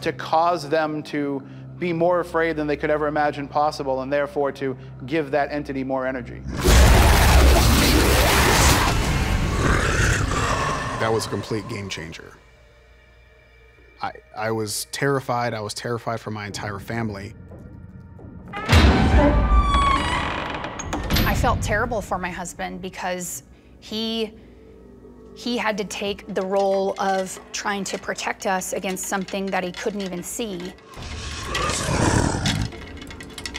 to cause them to be more afraid than they could ever imagine possible, and therefore to give that entity more energy. That was a complete game changer. I was terrified. I was terrified for my entire family. I felt terrible for my husband because he had to take the role of trying to protect us against something that he couldn't even see.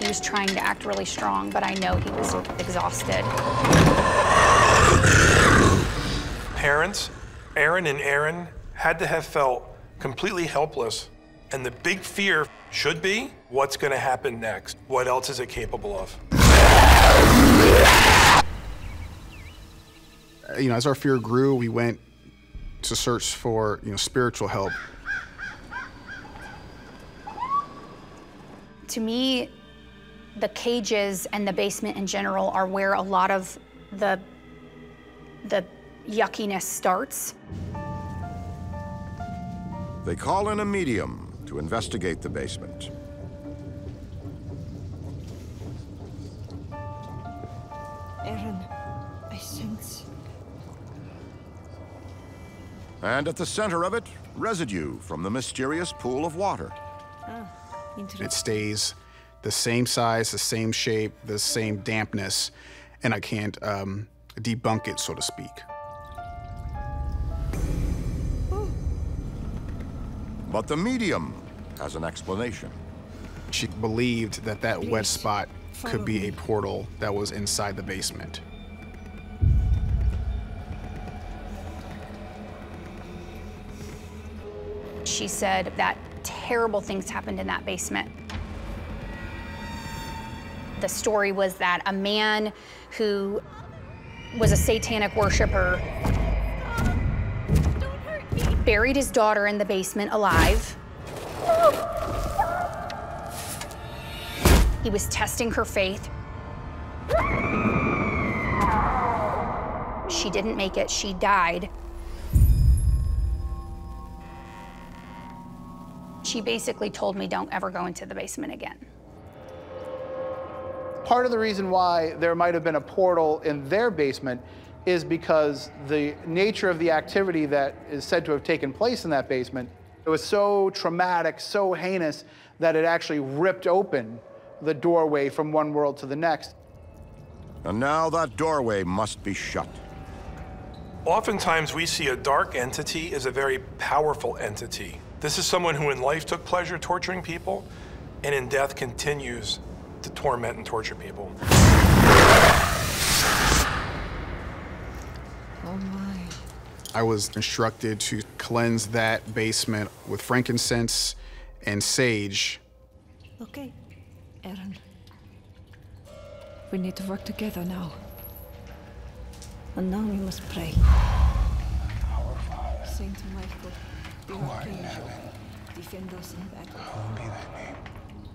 He was trying to act really strong, but I know he was exhausted. Parents, Aaron and Aaron, had to have felt completely helpless And the big fear should be, what's going to happen next? What else is it capable of? You know, as our fear grew, we went to search for, you know, spiritual help. To me, the cages and the basement in general are where a lot of the yuckiness starts. They call in a medium to investigate the basement. Aaron, I sense. And at the center of it, residue from the mysterious pool of water. Oh, interesting. It stays the same size, the same shape, the same dampness, and I can't debunk it, so to speak. Ooh. But the medium has an explanation. She believed that that wet spot could be a portal that was inside the basement. She said that terrible things happened in that basement. The story was that a man who was a satanic worshiper buried his daughter in the basement alive. He was testing her faith. She didn't make it, she died. She basically told me, don't ever go into the basement again. Part of the reason why there might have been a portal in their basement is because the nature of the activity that is said to have taken place in that basement, it was so traumatic, so heinous, that it actually ripped open the doorway from one world to the next. And now that doorway must be shut. Oftentimes we see a dark entity as a very powerful entity. This is someone who in life took pleasure torturing people, and in death continues to torment and torture people. Oh my. I was instructed to cleanse that basement with frankincense and sage. Okay, Aaron. We need to work together now. And now we must pray. Our Father, Saint Michael, who art in heaven, defend us in battle. Hallowed be thy name.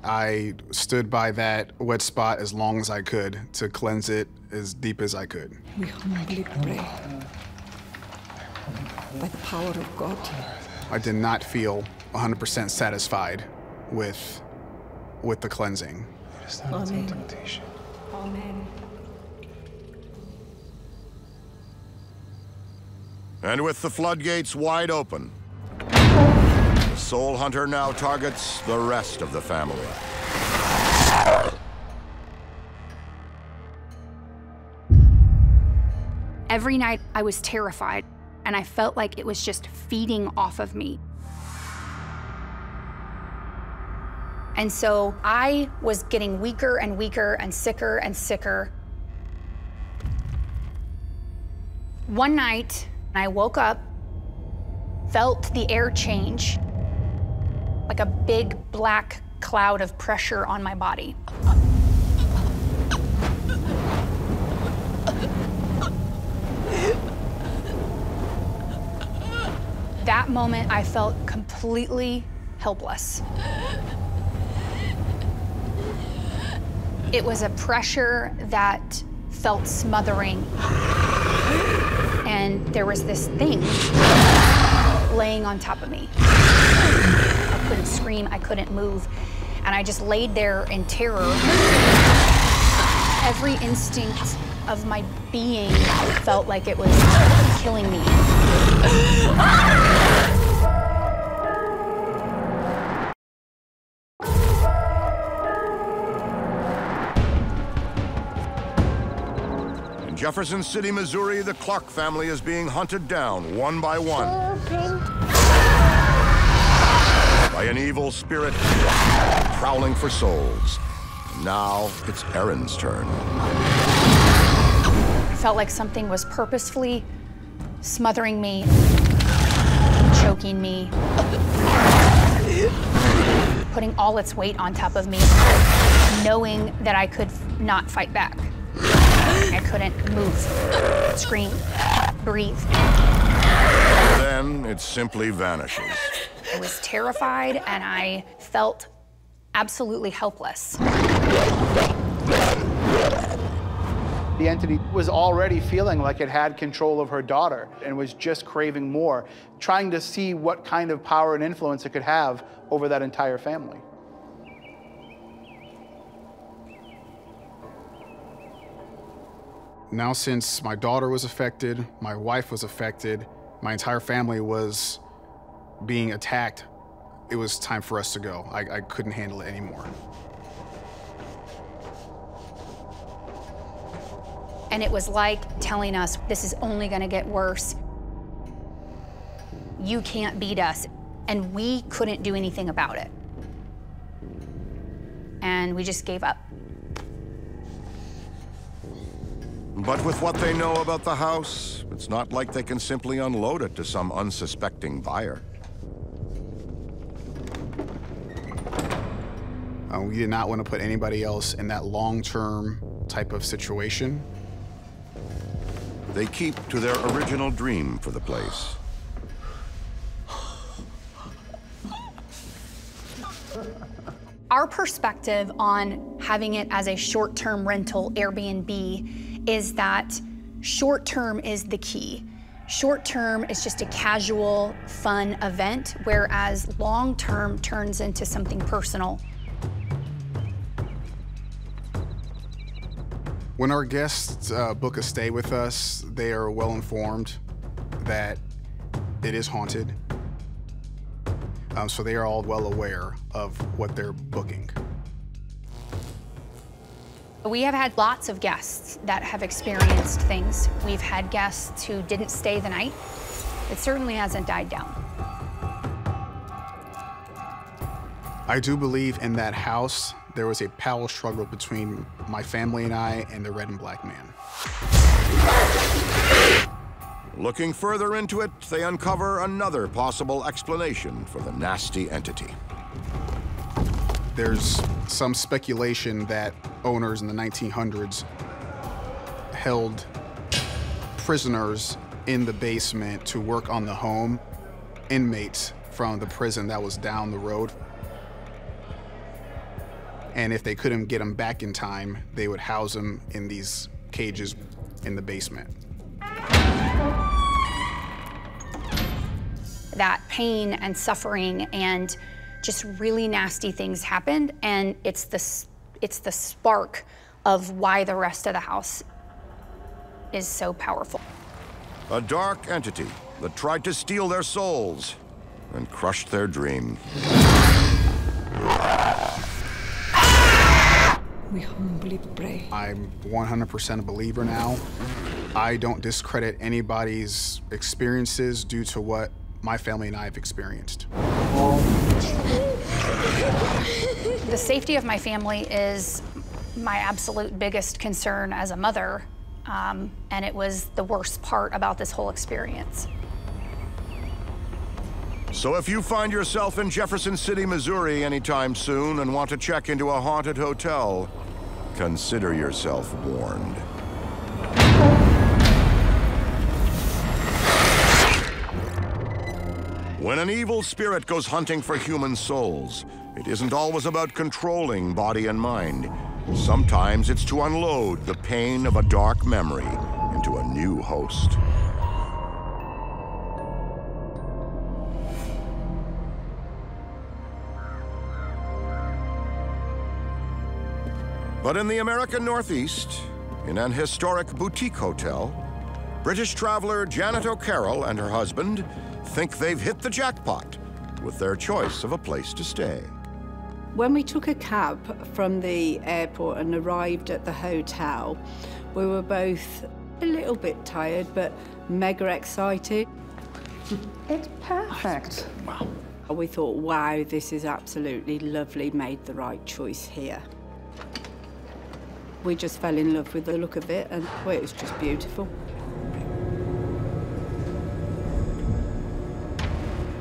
I stood by that wet spot as long as I could to cleanse it as deep as I could. We humbly pray by the power of God. I did not feel 100% satisfied with the cleansing. It is not a temptation. Amen. And with the floodgates wide open, the soul hunter now targets the rest of the family. Every night I was terrified, and I felt like it was just feeding off of me. And so I was getting weaker and weaker and sicker and sicker. One night, I woke up, felt the air change, like a big black cloud of pressure on my body. That moment, I felt completely helpless. It was a pressure that felt smothering. And there was this thing laying on top of me. I couldn't scream, I couldn't move, and I just laid there in terror. Every instinct of my being felt like it was killing me. In Jefferson City, Missouri, the Clark family is being hunted down one by one by an evil spirit prowling for souls. Now it's Aaron's turn. I felt like something was purposefully smothering me, choking me. putting all its weight on top of me, knowing that I could not fight back. I couldn't move, scream, breathe. Then it simply vanishes. I was terrified and I felt absolutely helpless. The entity was already feeling like it had control of her daughter and was just craving more, trying to see what kind of power and influence it could have over that entire family. Now, since my daughter was affected, my wife was affected, my entire family was being attacked, it was time for us to go. I couldn't handle it anymore. And it was like telling us, this is only gonna get worse. You can't beat us. And we couldn't do anything about it. And we just gave up. But with what they know about the house, it's not like they can simply unload it to some unsuspecting buyer. We did not want to put anybody else in that long-term type of situation. They keep to their original dream for the place. Our perspective on having it as a short-term rental Airbnb is that short-term is the key. Short-term is just a casual, fun event, whereas long-term turns into something personal. When our guests book a stay with us, they are well informed that it is haunted. So they are all well aware of what they're booking. We have had lots of guests that have experienced things. We've had guests who didn't stay the night. It certainly hasn't died down. I do believe in that house, there was a power struggle between my family and I and the red and black man. Looking further into it, they uncover another possible explanation for the nasty entity. There's some speculation that owners in the 1900s held prisoners in the basement to work on the home, inmates from the prison that was down the road. And if they couldn't get them back in time, they would house them in these cages in the basement. That pain and suffering and just really nasty things happened, and it's the spark of why the rest of the house is so powerful. A dark entity that tried to steal their souls and crushed their dream. We humbly pray. I'm 100% a believer now. I don't discredit anybody's experiences due to what my family and I have experienced. The safety of my family is my absolute biggest concern as a mother, and it was the worst part about this whole experience. So if you find yourself in Jefferson City, Missouri anytime soon and want to check into a haunted hotel, consider yourself warned. When an evil spirit goes hunting for human souls, it isn't always about controlling body and mind. Sometimes it's to unload the pain of a dark memory into a new host. But in the American Northeast, in an historic boutique hotel, British traveler Janet O'Carroll and her husband think they've hit the jackpot with their choice of a place to stay. When we took a cab from the airport and arrived at the hotel, we were both a little bit tired, but mega excited. It's perfect. Wow. We thought, wow, this is absolutely lovely, made the right choice here. We just fell in love with the look of it, and well, it was just beautiful.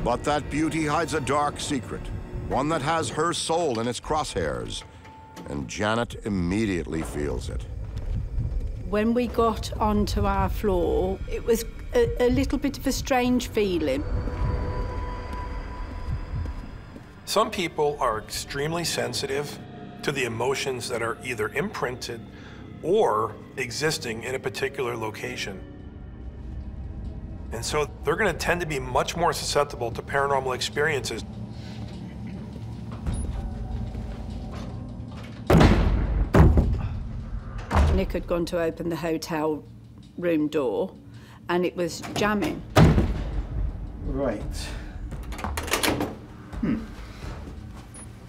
But that beauty hides a dark secret, one that has her soul in its crosshairs. And Janet immediately feels it. When we got onto our floor, it was a little bit of a strange feeling. Some people are extremely sensitive to the emotions that are either imprinted or existing in a particular location. And so they're going to tend to be much more susceptible to paranormal experiences. Nick had gone to open the hotel room door, and it was jamming. Right.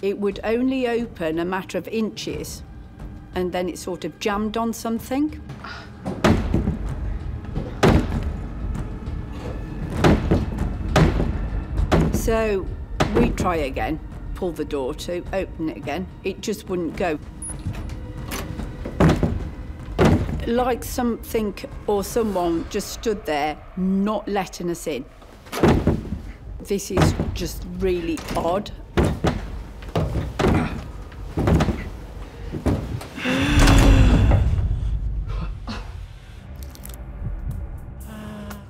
It would only open a matter of inches, and then it sort of jammed on something. So we try again, pull the door to, open it again. It just wouldn't go. Like something or someone just stood there, not letting us in. This is just really odd.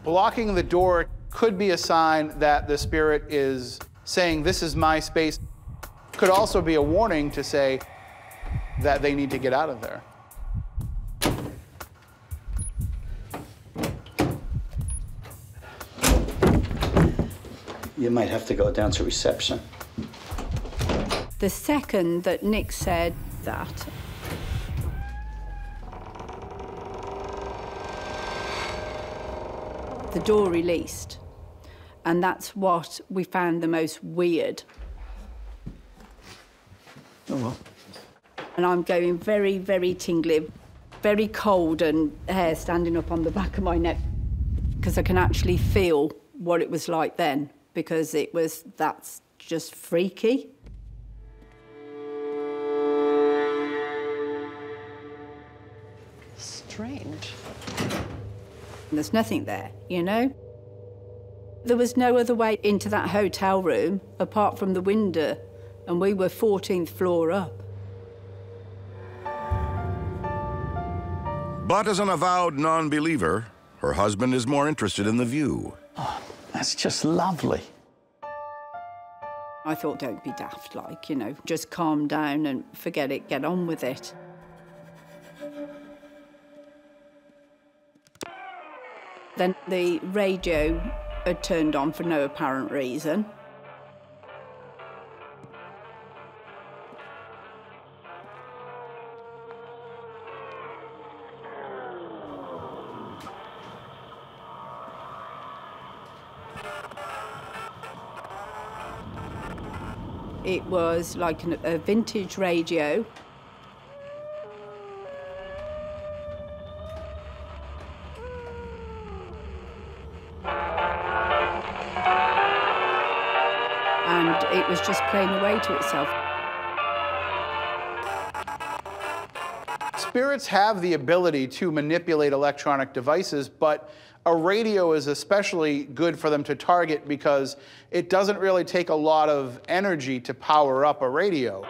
Blocking the door could be a sign that the spirit is saying, this is my space. Could also be a warning to say that they need to get out of there. You might have to go down to reception. The second that Nick said that, the door released, and that's what we found the most weird. Oh, well. And I'm going very, very tingly, very cold, and hair standing up on the back of my neck, because I can actually feel what it was like then. Because it was, that's just freaky. Strange. There's nothing there, you know? There was no other way into that hotel room apart from the window, and we were 14th floor up. But as an avowed non-believer, her husband is more interested in the view. Oh. That's just lovely. I thought, don't be daft, like, you know, just calm down and forget it, get on with it. Then the radio had turned on for no apparent reason. It was like a vintage radio. And it was just playing away to itself. Spirits have the ability to manipulate electronic devices, but a radio is especially good for them to target because it doesn't really take a lot of energy to power up a radio.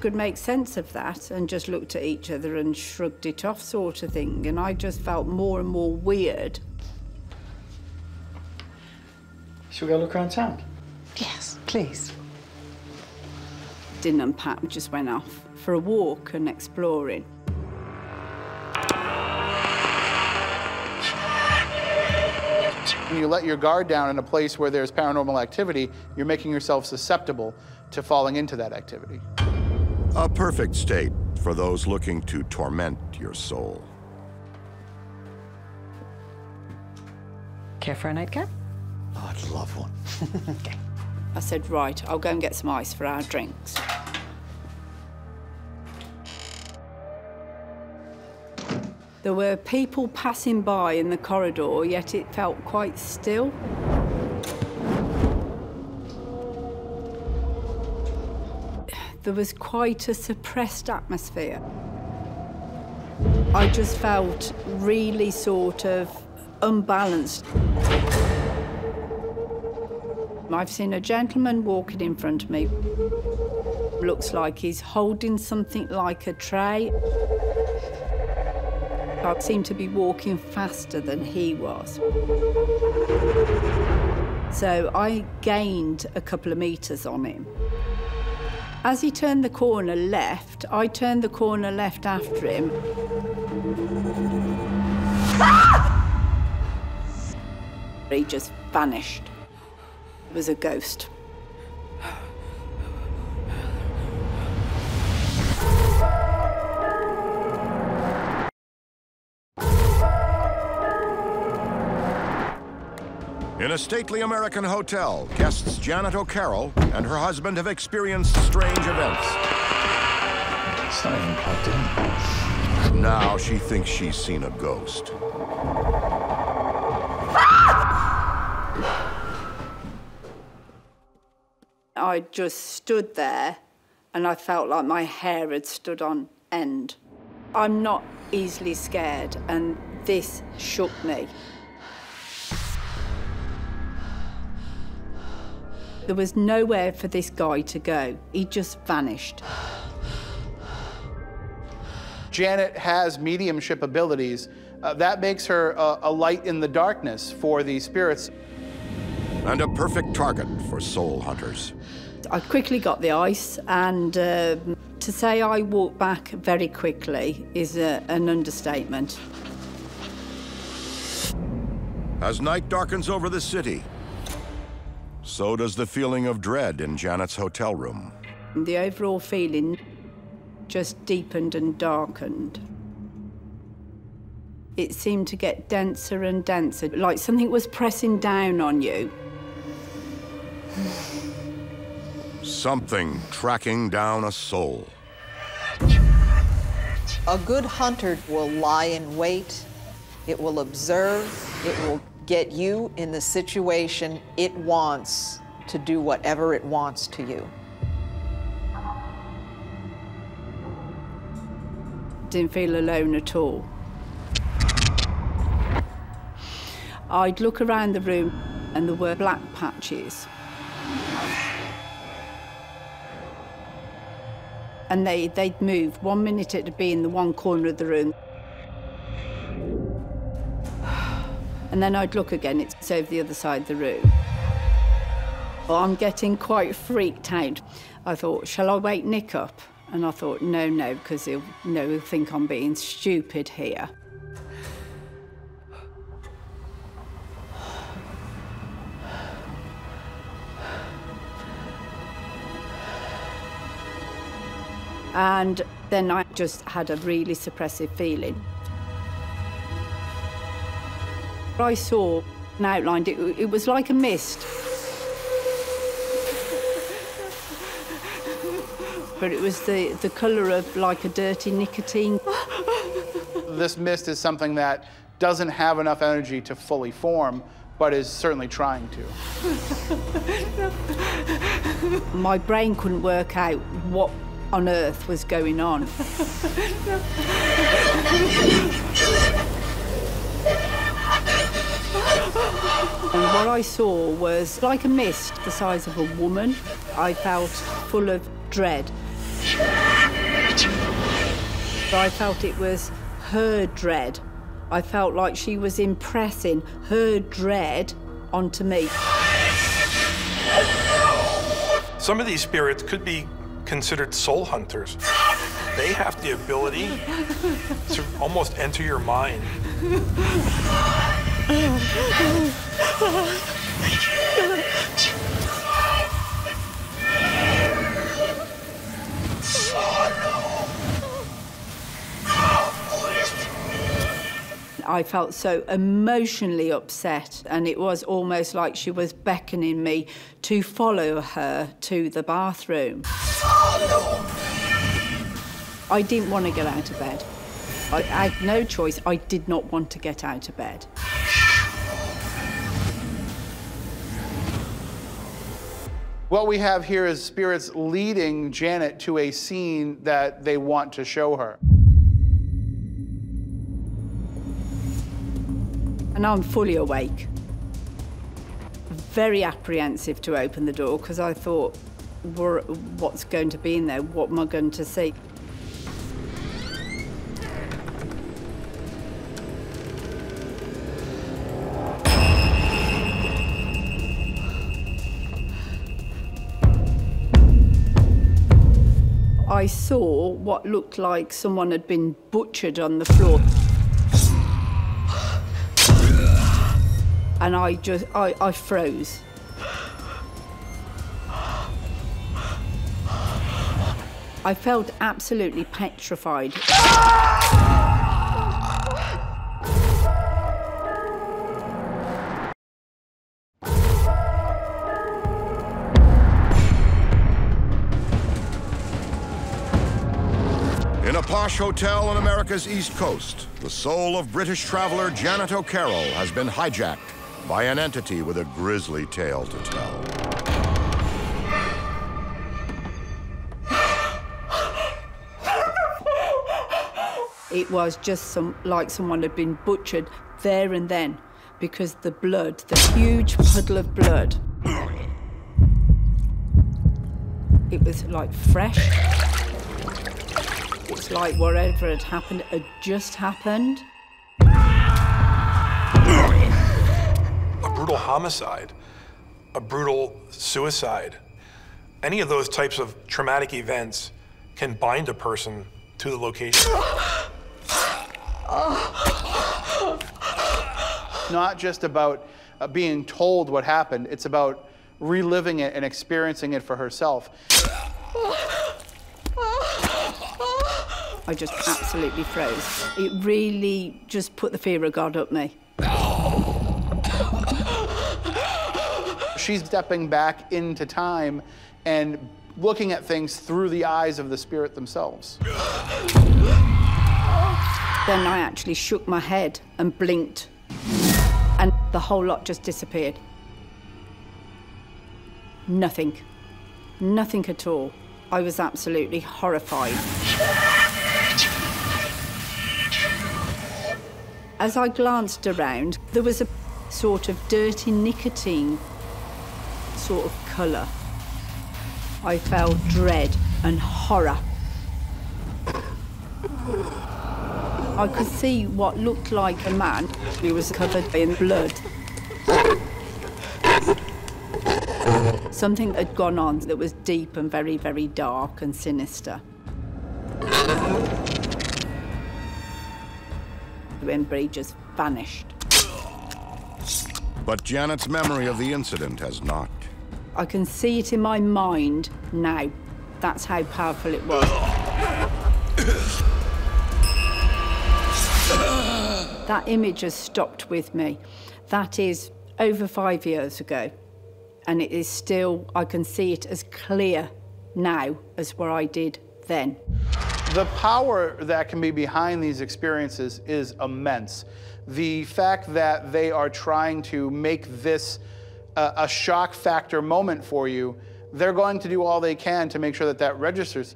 Could make sense of that, and just looked at each other and shrugged it off, sort of thing, and I just felt more and more weird. Shall we go look around town? Yes, please. Didn't unpack, just went off for a walk and exploring. When you let your guard down in a place where there's paranormal activity, you're making yourself susceptible to falling into that activity. A perfect state for those looking to torment your soul. Care for a nightcap? Oh, I'd love one. Okay. I said, right, I'll go and get some ice for our drinks. There were people passing by in the corridor, yet it felt quite still. There was quite a suppressed atmosphere. I just felt really sort of unbalanced. I've seen a gentleman walking in front of me. Looks like he's holding something like a tray. I seemed to be walking faster than he was. So I gained a couple of metres on him. As he turned the corner left, I turned the corner left after him. Ah! He just vanished. It was a ghost. In a stately American hotel, guests Janet O'Carroll and her husband have experienced strange events. It's not even plugged in. Now she thinks she's seen a ghost. I just stood there and I felt like my hair had stood on end. I'm not easily scared, and this shook me. There was nowhere for this guy to go. He just vanished. Janet has mediumship abilities. That makes her a light in the darkness for the spirits. And a perfect target for soul hunters. I quickly got the ice, and to say I walked back very quickly is an understatement. As night darkens over the city, so does the feeling of dread in Janet's hotel room. The overall feeling just deepened and darkened. It seemed to get denser and denser, like something was pressing down on you. Something tracking down a soul. A good hunter will lie in wait. It will observe. It will get you in the situation it wants to do whatever it wants to you. Didn't feel alone at all. I'd look around the room and there were black patches. And they'd move. 1 minute it'd be in the one corner of the room. And then I'd look again, it's over the other side of the room. Well, I'm getting quite freaked out. I thought, shall I wake Nick up? And I thought, no, because he'll think I'm being stupid here. And then I just had a really suppressive feeling. I saw and outlined it. It was like a mist. But it was the colour of like a dirty nicotine. This mist is something that doesn't have enough energy to fully form, but is certainly trying to. My brain couldn't work out what on earth was going on. And what I saw was like a mist the size of a woman. I felt full of dread. I felt it was her dread. I felt like she was impressing her dread onto me. Some of these spirits could be considered soul hunters. They have the ability to almost enter your mind. I felt so emotionally upset, and it was almost like she was beckoning me to follow her to the bathroom. I didn't want to get out of bed. I had no choice. I did not want to get out of bed. What we have here is spirits leading Janet to a scene that they want to show her. And I'm fully awake. Very apprehensive to open the door because I thought, what's going to be in there? What am I going to see? I saw what looked like someone had been butchered on the floor. And I just, I froze. I felt absolutely petrified. In a posh hotel on America's East Coast, the soul of British traveler Janet O'Carroll has been hijacked by an entity with a grisly tale to tell. It was just like someone had been butchered there and then, because the blood, the huge puddle of blood, it was like fresh. It's like whatever had happened had just happened. A brutal homicide, a brutal suicide. Any of those types of traumatic events can bind a person to the location. Not just about being told what happened, it's about reliving it and experiencing it for herself. I just absolutely froze. It really just put the fear of God up me. She's stepping back into time and looking at things through the eyes of the spirit themselves. Then I actually shook my head and blinked, and the whole lot just disappeared. Nothing. Nothing at all. I was absolutely horrified. As I glanced around, there was a sort of dirty nicotine sort of colour. I felt dread and horror. I could see what looked like a man who was covered in blood. Something had gone on that was deep and very, very dark and sinister. Wembley just vanished. But Janet's memory of the incident has not. I can see it in my mind now. That's how powerful it was. That image has stopped with me. That is over 5 years ago. And it is still, I can see it as clear now as what I did then. The power that can be behind these experiences is immense. The fact that they are trying to make this a shock factor moment for you, they're going to do all they can to make sure that that registers.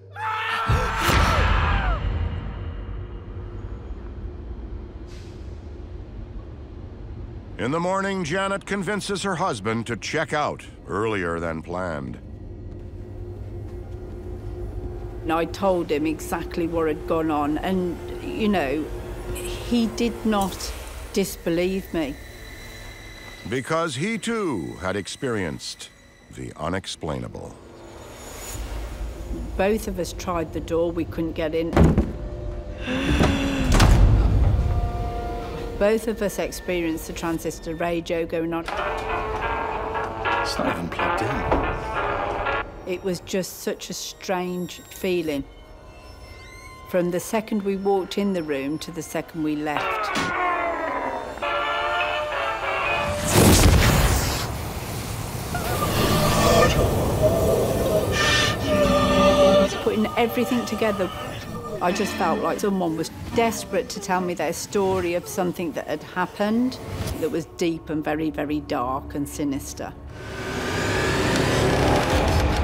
In the morning, Janet convinces her husband to check out earlier than planned. And I told him exactly what had gone on, and, you know, he did not disbelieve me. Because he, too, had experienced the unexplainable. Both of us tried the door. We couldn't get in. Both of us experienced the transistor radio going on. It's not even plugged in. It was just such a strange feeling. From the second we walked in the room to the second we left. Putting everything together, I just felt like someone was desperate to tell me their story of something that had happened that was deep and very, very dark and sinister.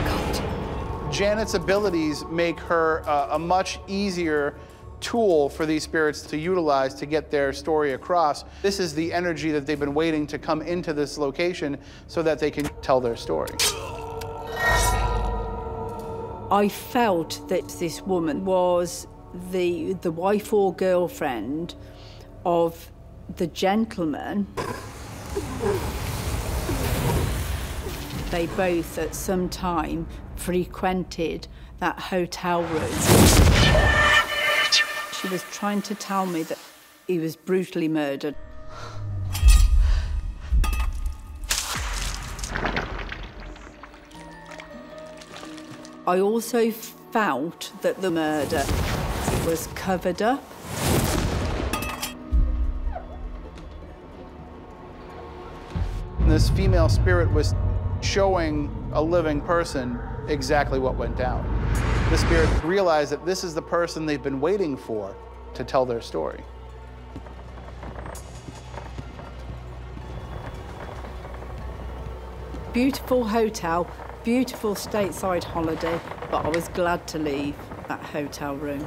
God. Janet's abilities make her a much easier tool for these spirits to utilize to get their story across. This is the energy that they've been waiting to come into this location so that they can tell their story. I felt that this woman was the wife or girlfriend of the gentleman. They both at some time frequented that hotel room. She was trying to tell me that he was brutally murdered. I also felt that the murder was covered up. This female spirit was showing a living person exactly what went down. The spirit realized that this is the person they've been waiting for to tell their story. Beautiful hotel. Beautiful stateside holiday, but I was glad to leave that hotel room.